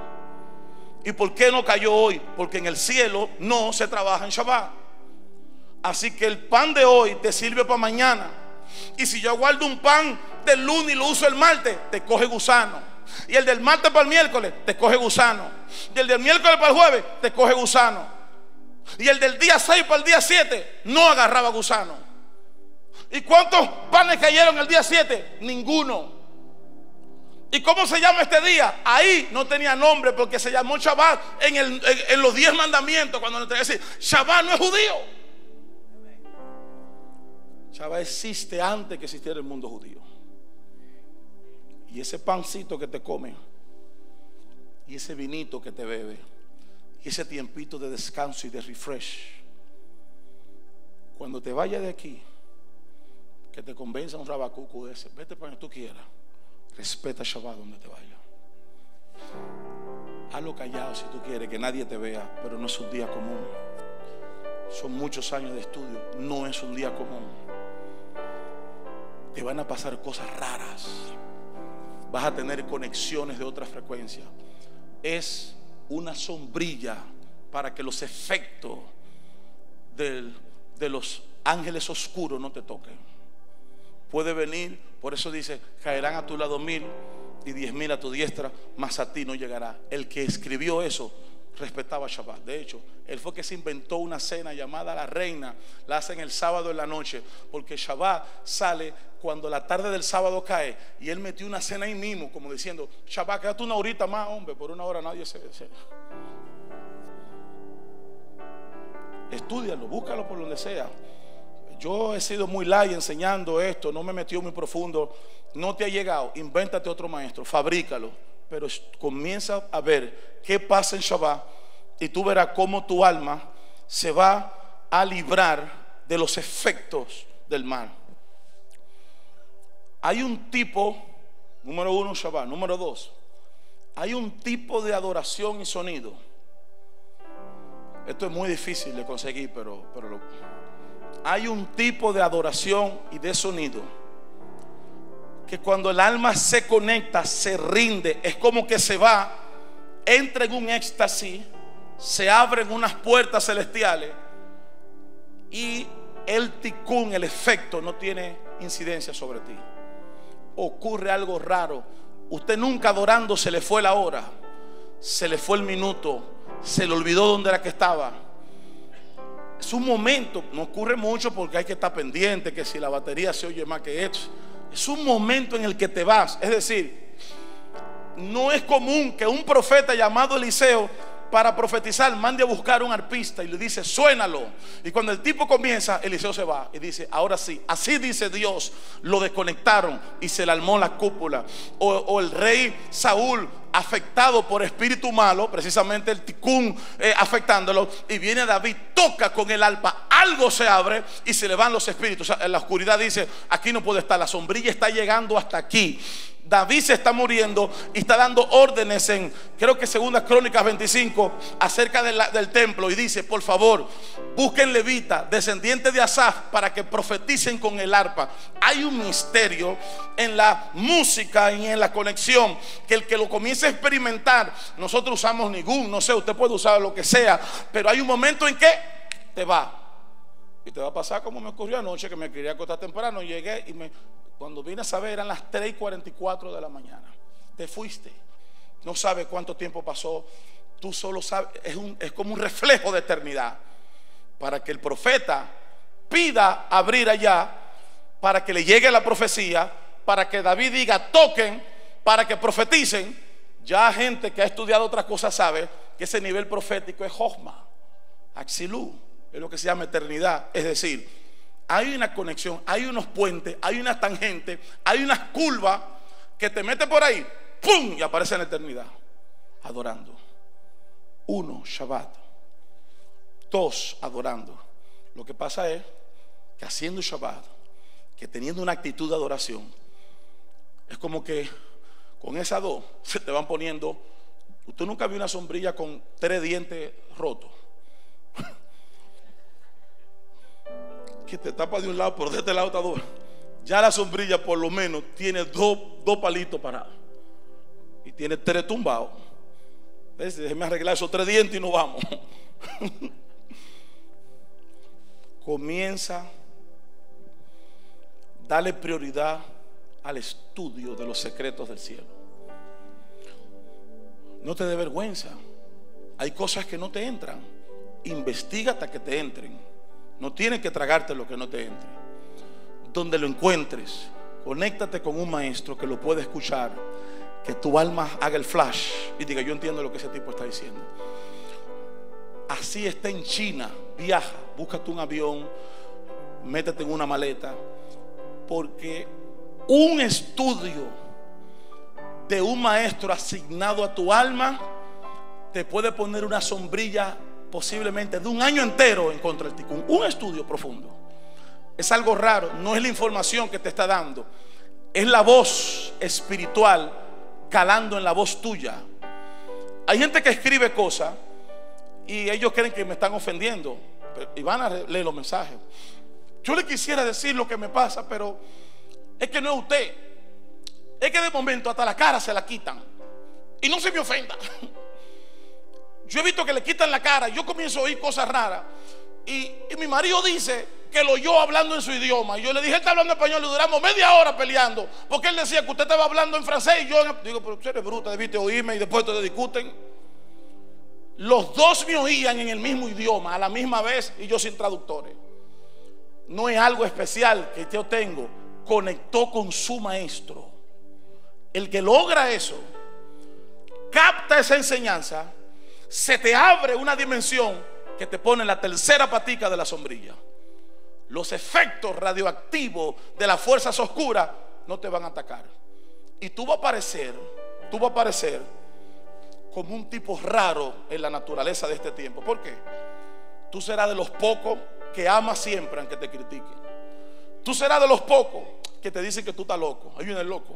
¿Y por qué no cayó hoy? Porque en el cielo no se trabaja en Shabbat. Así que el pan de hoy te sirve para mañana. Y si yo guardo un pan del lunes y lo uso el martes, te coge gusano. Y el del martes para el miércoles, te coge gusano. Y el del miércoles para el jueves, te coge gusano. Y el del día 6 para el día 7, no agarraba gusano. ¿Y cuántos panes cayeron el día 7? Ninguno. ¿Y cómo se llama este día? Ahí no tenía nombre porque se llamó Shabbat en los 10 mandamientos. Cuando nos trae decir, Shabbat no es judío. Shabbat existe antes que existiera el mundo judío. Y ese pancito que te come, y ese vinito que te bebe, y ese tiempito de descanso y de refresh, cuando te vayas de aquí, que te convenza un rabacucu de ese, vete para donde tú quieras. Respeta Shabbat donde te vayas. Hazlo callado si tú quieres, que nadie te vea, pero no es un día común. Son muchos años de estudio. No es un día común. Te van a pasar cosas raras. Vas a tener conexiones de otra frecuencia. Es una sombrilla para que los efectos de los ángeles oscuros no te toquen. Puede venir, por eso dice, caerán a tu lado 1000 y 10.000 a tu diestra, mas a ti no llegará. El que escribió eso respetaba Shabbat. De hecho, él fue que se inventó una cena llamada la reina. La hacen el sábado en la noche, porque Shabbat sale cuando la tarde del sábado cae. Y él metió una cena ahí mismo, como diciendo, Shabbat, quédate una horita más, hombre. Por una hora nadie se... Estúdialo, búscalo por donde sea. Yo he sido muy light enseñando esto, no me he metido muy profundo. No te ha llegado, invéntate otro maestro, fabrícalo. Pero comienza a ver qué pasa en Shabbat y tú verás cómo tu alma se va a librar de los efectos del mal. Hay un tipo, número 1 Shabbat, número 2, hay un tipo de adoración y sonido. Esto es muy difícil de conseguir, hay un tipo de adoración y de sonido que cuando el alma se conecta, se rinde, es como que se va, entra en un éxtasis, se abren unas puertas celestiales y el tikkun, el efecto, no tiene incidencia sobre ti. Ocurre algo raro. Usted nunca adorando se le fue la hora, se le fue el minuto, se le olvidó dónde era que estaba. Es un momento, no ocurre mucho porque hay que estar pendiente, que si la batería se oye más que esto. Es un momento en el que te vas. Es decir, no es común que un profeta llamado Eliseo, para profetizar, mande a buscar un arpista y le dice, suénalo. Y cuando el tipo comienza, Eliseo se va y dice, ahora sí, así dice Dios. Lo desconectaron y se le armó la cúpula. O el rey Saúl, afectado por espíritu malo, precisamente el ticún afectándolo, y viene David, toca con el arpa, algo se abre y se le van los espíritus. O sea, en la oscuridad dice, aquí no puede estar, la sombrilla está llegando hasta aquí. David se está muriendo y está dando órdenes en, creo que 2 Crónicas 25, acerca del templo, y dice, por favor, busquen levitas, descendientes de Asaf, para que profeticen con el arpa. Hay un misterio en la música y en la conexión, que el que lo comience a experimentar, nosotros usamos ningún, no sé, usted puede usar lo que sea, pero hay un momento en que te va. Y te va a pasar como me ocurrió anoche, que me quería acostar temprano. Llegué y cuando vine a saber eran las 3:44 de la mañana. Te fuiste. No sabes cuánto tiempo pasó. Tú solo sabes. Es como un reflejo de eternidad. Para que el profeta pida abrir allá, para que le llegue la profecía, para que David diga toquen, para que profeticen. Ya gente que ha estudiado otras cosas sabe que ese nivel profético es Josma, Axilú, es lo que se llama eternidad. Es decir, hay una conexión, hay unos puentes, hay unas tangentes, hay unas curvas que te mete por ahí, ¡pum!, y aparece en la eternidad adorando. Uno, Shabbat. Dos, adorando. Lo que pasa es que haciendo Shabbat, que teniendo una actitud de adoración, es como que con esas dos se te van poniendo. Usted nunca vio una sombrilla con 3 dientes rotos que te tapa de un lado, pero de este lado está dura. Ya la sombrilla por lo menos tiene dos palitos parados y tiene 3 tumbados. ¿Ves? Déjeme arreglar esos 3 dientes y nos vamos. Comienza, dale prioridad al estudio de los secretos del cielo. No te dé vergüenza. Hay cosas que no te entran. Investiga hasta que te entren. No tienes que tragarte lo que no te entre. Donde lo encuentres, conéctate con un maestro que lo pueda escuchar, que tu alma haga el flash y diga: yo entiendo lo que ese tipo está diciendo. Así está en China. Viaja, búscate un avión, métete en una maleta, porque un estudio de un maestro asignado a tu alma te puede poner una sombrilla posiblemente de un año entero en contra del ticún. Un estudio profundo es algo raro, no es la información que te está dando, es la voz espiritual calando en la voz tuya. Hay gente que escribe cosas y ellos creen que me están ofendiendo y van a leer los mensajes. Yo le quisiera decir lo que me pasa, pero es que no es usted. Es que de momento hasta la cara se la quitan. Y no se me ofenda. Yo he visto que le quitan la cara. Yo comienzo a oír cosas raras. Y mi marido dice que lo oyó hablando en su idioma. Y yo le dije: él está hablando español. Y duramos media hora peleando. Porque él decía que usted estaba hablando en francés. Y yo digo: pero usted eres bruta, debiste oírme. Y después te discuten. Los dos me oían en el mismo idioma, a la misma vez. Y yo sin traductores. No es algo especial que yo tengo. Conectó con su maestro. El que logra eso, capta esa enseñanza, se te abre una dimensión que te pone en la tercera patica de la sombrilla. Los efectos radioactivos de las fuerzas oscuras no te van a atacar. Y tú vas a aparecer como un tipo raro en la naturaleza de este tiempo. ¿Por qué? Tú serás de los pocos que ama siempre aunque te critiquen. Tú serás de los pocos que te dicen que tú estás loco. Hay uno es loco.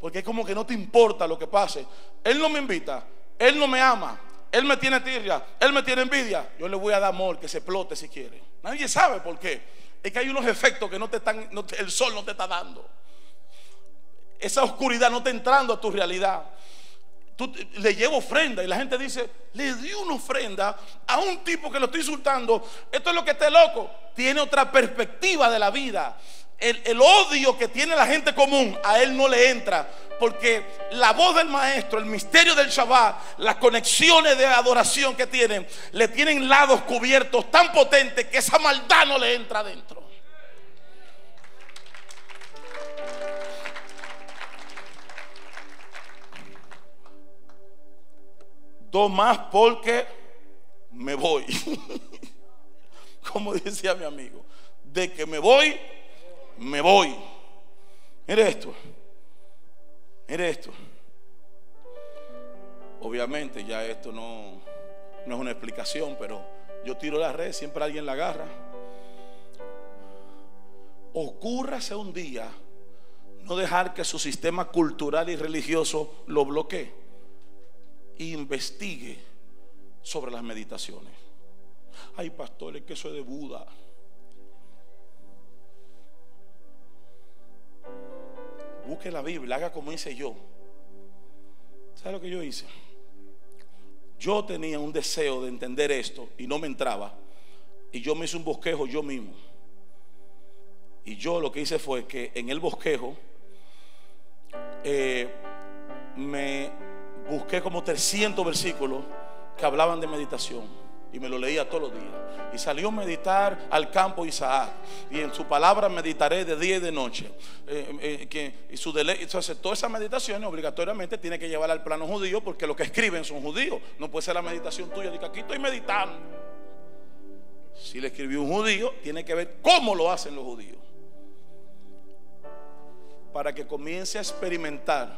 Porque es como que no te importa lo que pase. Él no me invita, él no me ama, él me tiene tirria, él me tiene envidia. Yo le voy a dar amor, que se explote si quiere. Nadie sabe por qué. Es que hay unos efectos que el sol no te está dando. Esa oscuridad no está entrando a tu realidad. Tú le llevo ofrenda y la gente dice: le di una ofrenda a un tipo que lo estoy insultando. Esto es lo que esté loco. Tiene otra perspectiva de la vida. El odio que tiene la gente común a él no le entra, porque la voz del maestro, el misterio del Shabbat, las conexiones de adoración que tienen, le tienen lados cubiertos tan potentes que esa maldad no le entra adentro. Dos más porque me voy. Como decía mi amigo, de que me voy, me voy. Mire esto. Mire esto. Obviamente ya esto no es una explicación, pero yo tiro la red, siempre alguien la agarra. Ocúrrase un día no dejar que su sistema cultural y religioso lo bloquee. Investigue sobre las meditaciones. Hay pastores que eso es de Buda. Busque la Biblia, haga como hice yo. ¿Sabe lo que yo hice? Yo tenía un deseo de entender esto y no me entraba. Y yo me hice un bosquejo yo mismo. Y yo lo que hice fue que en el bosquejo me busqué como 300 versículos que hablaban de meditación y me lo leía todos los días. Y salió a meditar al campo Isaac, y en su palabra meditaré de día y de noche. Entonces todas esas meditaciones obligatoriamente tiene que llevar al plano judío, porque lo que escriben son judíos. No puede ser la meditación tuya de que aquí estoy meditando. Si le escribió un judío, tiene que ver cómo lo hacen los judíos, para que comience a experimentar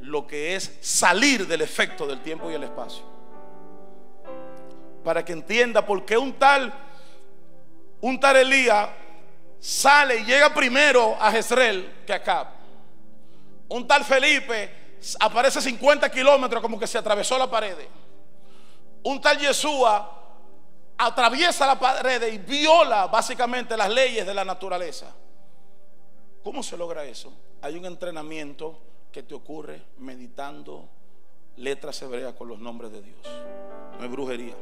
lo que es salir del efecto del tiempo y el espacio, para que entienda por qué un tal Elías sale y llega primero a Jezreel que a Acab. Un tal Felipe aparece 50 kilómetros como que se atravesó la pared. Un tal Yeshua atraviesa la pared y viola básicamente las leyes de la naturaleza. ¿Cómo se logra eso? Hay un entrenamiento que te ocurre meditando letras hebreas con los nombres de Dios. No es brujería,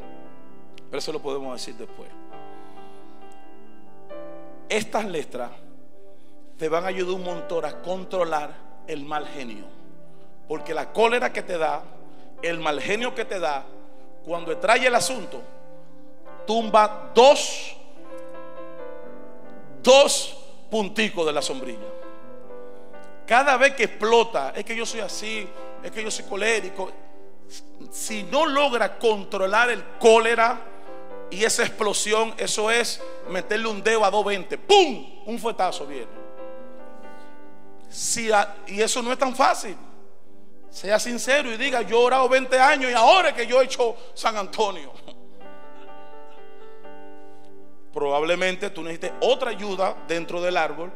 pero eso lo podemos decir después. Estas letras te van a ayudar un montón a controlar el mal genio, porque la cólera que te da, el mal genio que te da, cuando trae el asunto, tumba dos punticos de la sombrilla. Cada vez que explota, es que yo soy así, es que yo soy colérico. Si no logra controlar el cólera y esa explosión, eso es meterle un dedo a 220. ¡Pum! Un fuetazo viene. Y eso no es tan fácil. Sea sincero y diga: yo he orado 20 años y ahora es que yo he hecho San Antonio. Probablemente tú necesites otra ayuda dentro del árbol,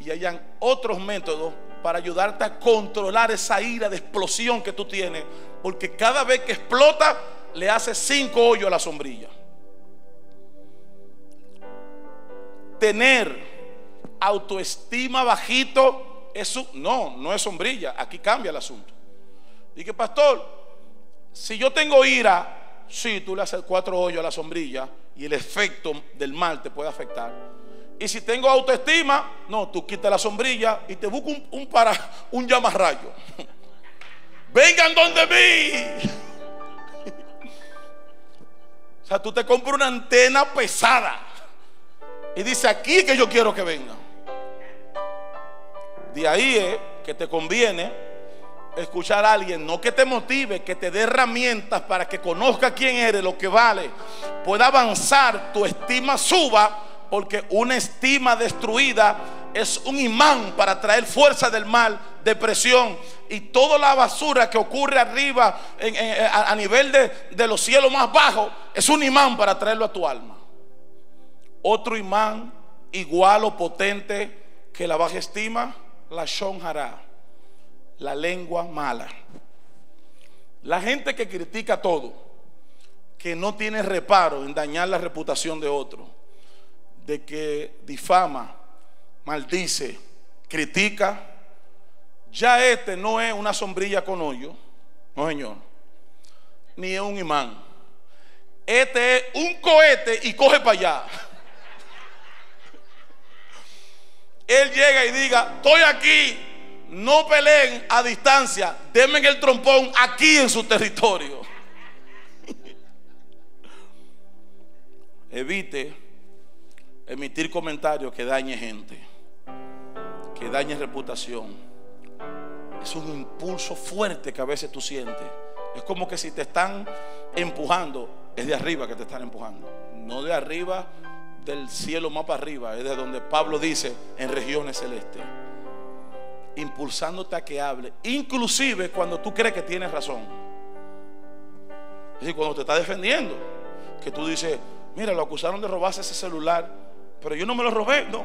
y hayan otros métodos para ayudarte a controlar esa ira de explosión que tú tienes, porque cada vez que explota le hace 5 hoyos a la sombrilla. Tener autoestima bajito no es sombrilla. Aquí cambia el asunto. Dije: pastor, si yo tengo ira, sí, tú le haces 4 hoyos a la sombrilla y el efecto del mal te puede afectar. Y si tengo autoestima, no, tú quitas la sombrilla y te busco un llamarrayo. Vengan donde mí. O sea, tú te compras una antena pesada y dice: aquí que yo quiero que vengan. De ahí es que te conviene escuchar a alguien, no que te motive, que te dé herramientas para que conozca quién eres, lo que vale, pueda avanzar, tu estima suba. Porque una estima destruida es un imán para traer fuerza del mal, depresión y toda la basura que ocurre arriba a nivel de los cielos más bajos. Es un imán para traerlo a tu alma. Otro imán igual o potente que la baja estima, la Shon Hara, la lengua mala. La gente que critica todo, que no tiene reparo en dañar la reputación de otro, de que difama, maldice, critica. Ya este no es una sombrilla con hoyo, no señor, ni es un imán. Este es un cohete y coge para allá. Él llega y diga: estoy aquí. No peleen a distancia, denme el trompón aquí en su territorio. Evite emitir comentarios que dañe gente, que dañe reputación. Es un impulso fuerte que a veces tú sientes. Es como que si te están empujando, es de arriba que te están empujando. No de arriba del cielo más para arriba, es de donde Pablo dice: en regiones celestes. Impulsándote a que hable, inclusive cuando tú crees que tienes razón. Es decir, cuando te está defendiendo, que tú dices: mira, lo acusaron de robarse ese celular, pero yo no me lo robé, no.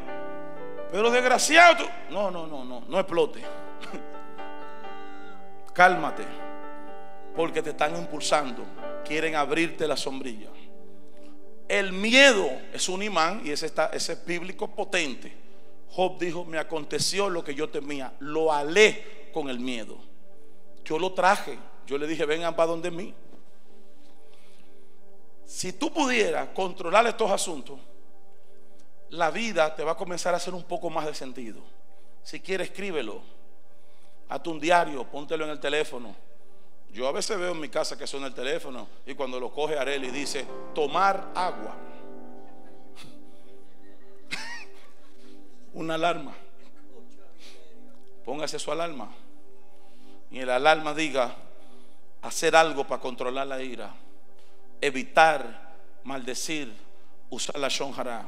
Pero desgraciado, no explote. Cálmate, porque te están impulsando, quieren abrirte la sombrilla. El miedo es un imán, y ese es bíblico potente. Job dijo: me aconteció lo que yo temía, lo alé con el miedo. Yo lo traje, yo le dije: vengan para donde mí. Si tú pudieras controlar estos asuntos, la vida te va a comenzar a hacer un poco más de sentido. Si quieres, escríbelo, hazte un diario, póntelo en el teléfono. Yo a veces veo en mi casa que suena el teléfono, y cuando lo coge Arely dice tomar agua. Una alarma. Póngase su alarma y el alarma diga hacer algo para controlar la ira, evitar maldecir, usar la Shon Hará,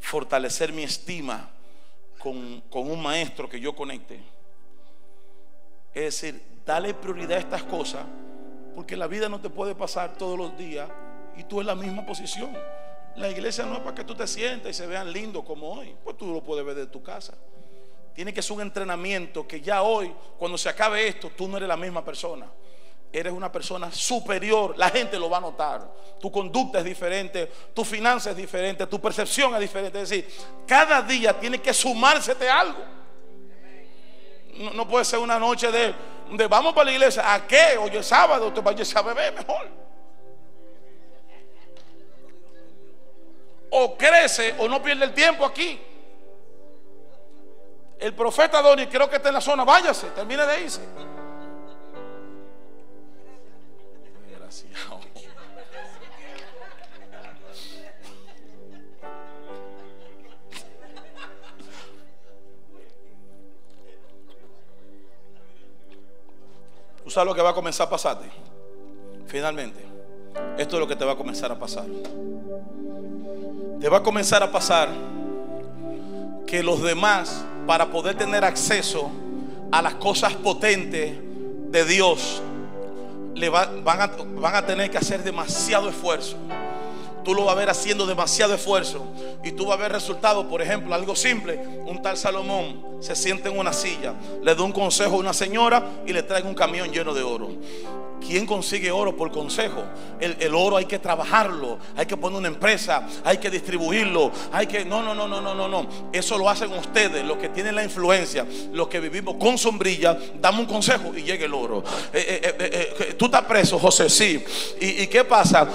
fortalecer mi estima con un maestro que yo conecte. Es decir, dale prioridad a estas cosas, porque la vida no te puede pasar todos los días y tú en la misma posición. La iglesia no es para que tú te sientas y se vean lindos como hoy, pues tú lo puedes ver de tu casa. Tiene que ser un entrenamiento que ya hoy, cuando se acabe esto, tú no eres la misma persona. Eres una persona superior, la gente lo va a notar. Tu conducta es diferente, tu finanza es diferente, tu percepción es diferente. Es decir, cada día tiene que sumársete algo. No puede ser una noche de vamos para la iglesia, ¿a qué? Hoy es sábado, te vayas a beber mejor. O crece o no pierde el tiempo aquí. El profeta Donny creo que está en la zona, váyase, termine de irse. Desgraciado. Tú sabes lo que va a comenzar a pasarte. Finalmente, esto es lo que te va a comenzar a pasar. Te va a comenzar a pasar que los demás, para poder tener acceso a las cosas potentes de Dios, van a tener que hacer demasiado esfuerzo. Tú lo vas a ver haciendo demasiado esfuerzo y tú vas a ver resultados. Por ejemplo, algo simple: un tal Salomón se sienta en una silla, le da un consejo a una señora y le trae un camión lleno de oro. ¿Quién consigue oro por consejo? El oro hay que trabajarlo, hay que poner una empresa, hay que distribuirlo, hay que... No. Eso lo hacen ustedes, los que tienen la influencia, los que vivimos con sombrilla. Dame un consejo y llega el oro. Tú estás preso, José, sí. ¿Y qué pasa?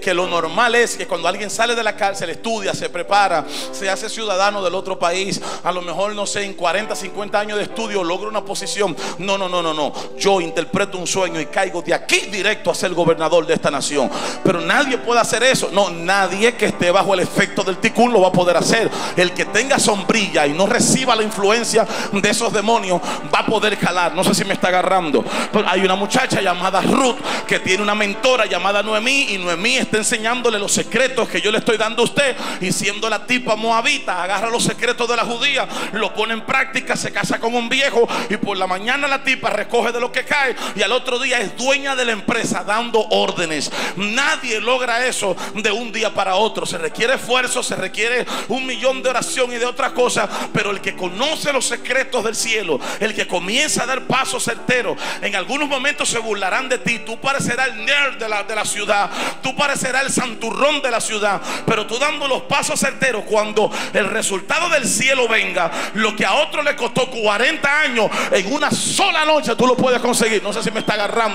Que lo normal es que cuando alguien sale de la cárcel, estudia, se prepara, se hace ciudadano del otro país, a lo mejor, no sé, en 40, 50 años de estudio logra una posición. No. Yo interpreto un sueño y caigo de aquí directo a ser gobernador de esta nación. Pero nadie puede hacer eso. No, nadie que esté bajo el efecto del ticún lo va a poder hacer. El que tenga sombrilla y no reciba la influencia de esos demonios va a poder jalar. No sé si me está agarrando. Pero hay una muchacha llamada Ruth que tiene una mentora llamada Noemí, y Noemí está enseñándole los secretos que yo le estoy dando a usted. Y siendo la tipa moabita, agarra los secretos de la judía, lo pone en práctica, se casa con un viejo, y por la mañana la tipa recoge de lo que cae y al otro día es dueño de la empresa dando órdenes. Nadie logra eso de un día para otro. Se requiere esfuerzo, se requiere un millón de oración y de otras cosas. Pero el que conoce los secretos del cielo, el que comienza a dar pasos certeros, en algunos momentos se burlarán de ti. Tú parecerás el nerd de la ciudad, tú parecerás el santurrón de la ciudad, pero tú dando los pasos certeros, cuando el resultado del cielo venga, lo que a otro le costó 40 años en una sola noche tú lo puedes conseguir. No sé si me está agarrando.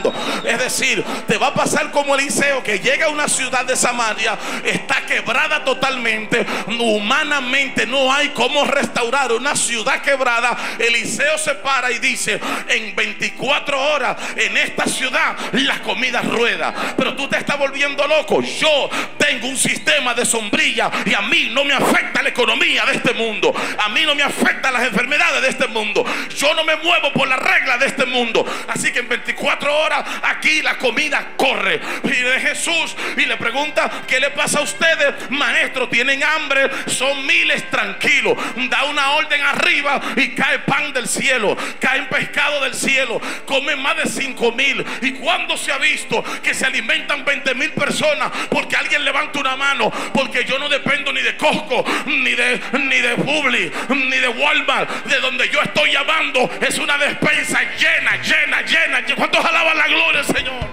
Es decir, te va a pasar como Eliseo, que llega a una ciudad de Samaria, está quebrada totalmente, humanamente no hay cómo restaurar una ciudad quebrada. Eliseo se para y dice: en 24 horas en esta ciudad la comida rueda. Pero tú te estás volviendo loco. Yo tengo un sistema de sombrilla y a mí no me afecta la economía de este mundo, a mí no me afectan las enfermedades de este mundo, yo no me muevo por las reglas de este mundo. Así que en 24 horas aquí la comida corre. Viene Jesús y le pregunta: ¿qué le pasa a ustedes, maestro? ¿Tienen hambre? Son miles. Tranquilos. Da una orden arriba y cae pan del cielo, caen pescado del cielo, comen más de 5,000. ¿Y cuándo se ha visto que se alimentan 20,000 personas? Porque alguien levanta una mano. Porque yo no dependo ni de Costco, ni de Publix, ni de Walmart. De donde yo estoy llamando es una despensa llena. ¿Cuántos alaban la gloria al Señor?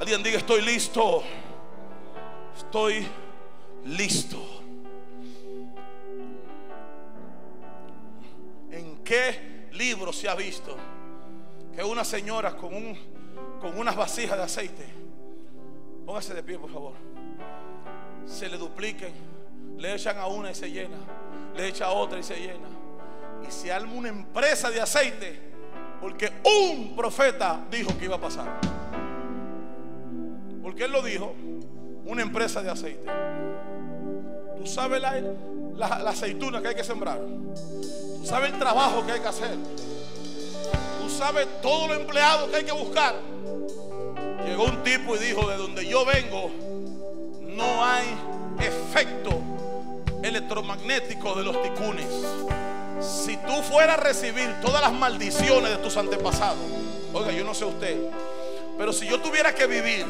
Alguien diga: estoy listo. Estoy listo. ¿En qué libro se ha visto que una señora con unas vasijas de aceite, póngase de pie por favor, se le dupliquen, le echan a una y se llena, le echa a otra y se llena, y se arma una empresa de aceite, porque un profeta dijo que iba a pasar, porque él lo dijo, una empresa de aceite. Tú sabes la aceituna que hay que sembrar, tú sabes el trabajo que hay que hacer, tú sabes todos los empleados que hay que buscar. Llegó un tipo y dijo: de donde yo vengo no hay efecto electromagnético de los ticunes. Si tú fueras a recibir todas las maldiciones de tus antepasados, oiga, yo no sé usted, pero si yo tuviera que vivir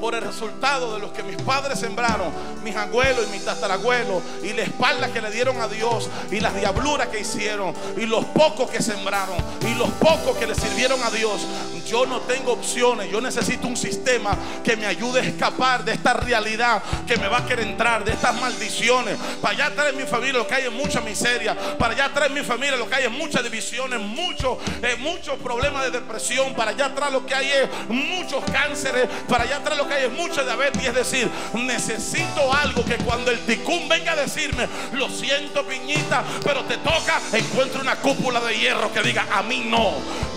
por el resultado de los que mis padres sembraron, mis abuelos y mis tatarabuelos, y la espalda que le dieron a Dios, y las diabluras que hicieron, y los pocos que sembraron, y los pocos que le sirvieron a Dios, yo no tengo opciones. Yo necesito un sistema que me ayude a escapar de esta realidad que me va a querer entrar, de estas maldiciones. Para allá trae mi familia lo que hay en mucha miseria, para allá trae mi familia lo que hay en muchas divisiones, muchos problemas de depresión, para allá trae lo que hay es muchos cánceres, para allá trae lo que hay es mucha diabetes. Es decir, necesito algo que cuando el ticún venga a decirme: lo siento piñita, pero te toca, encuentre una cúpula de hierro que diga: a mí no,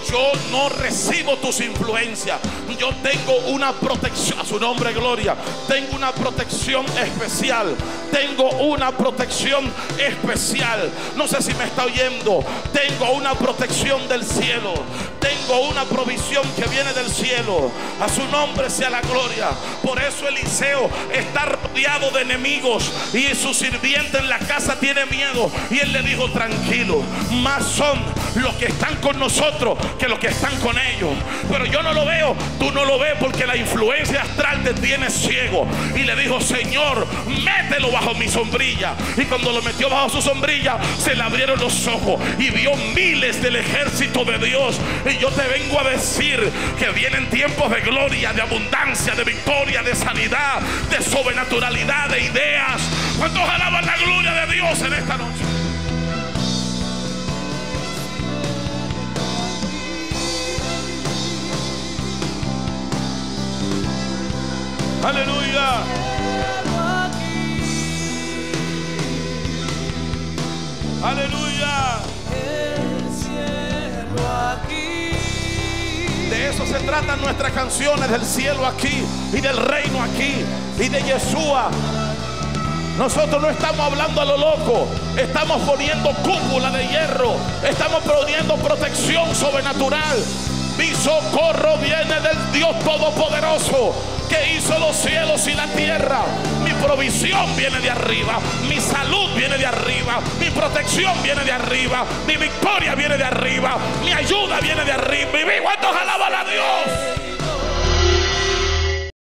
yo no recibo tus influencias, yo tengo una protección, a su nombre gloria, tengo una protección especial, tengo una protección especial, no sé si me está oyendo, tengo una protección del cielo, tengo una provisión que viene del cielo, a su nombre sea la gloria. Por eso Eliseo está rodeado de enemigos y su sirviente en la casa tiene miedo, y él le dijo: tranquilo, más son los que están con nosotros que los que están con ellos. Pero yo no lo veo, tú no lo ves, porque la influencia astral te tiene ciego. Y le dijo: Señor, mételo bajo mi sombrilla. Y cuando lo metió bajo su sombrilla, se le abrieron los ojos y vio miles del ejército de Dios. Y yo te vengo a decir que vienen tiempos de gloria, de abundancia, de victoria, de sanidad, de sobrenaturalidad, de ideas. ¿Cuántos alaban la gloria de Dios en esta noche? Aleluya. Aleluya. De eso se tratan nuestras canciones, del cielo aquí y del reino aquí y de Yeshua. Nosotros no estamos hablando a lo loco, estamos poniendo cúpula de hierro, estamos poniendo protección sobrenatural. Mi socorro viene del Dios todopoderoso, que hizo los cielos y la tierra. Mi provisión viene de arriba, mi salud viene de arriba, mi protección viene de arriba, mi victoria viene de arriba, mi ayuda viene de arriba. Y ¿cuántos alaban a Dios?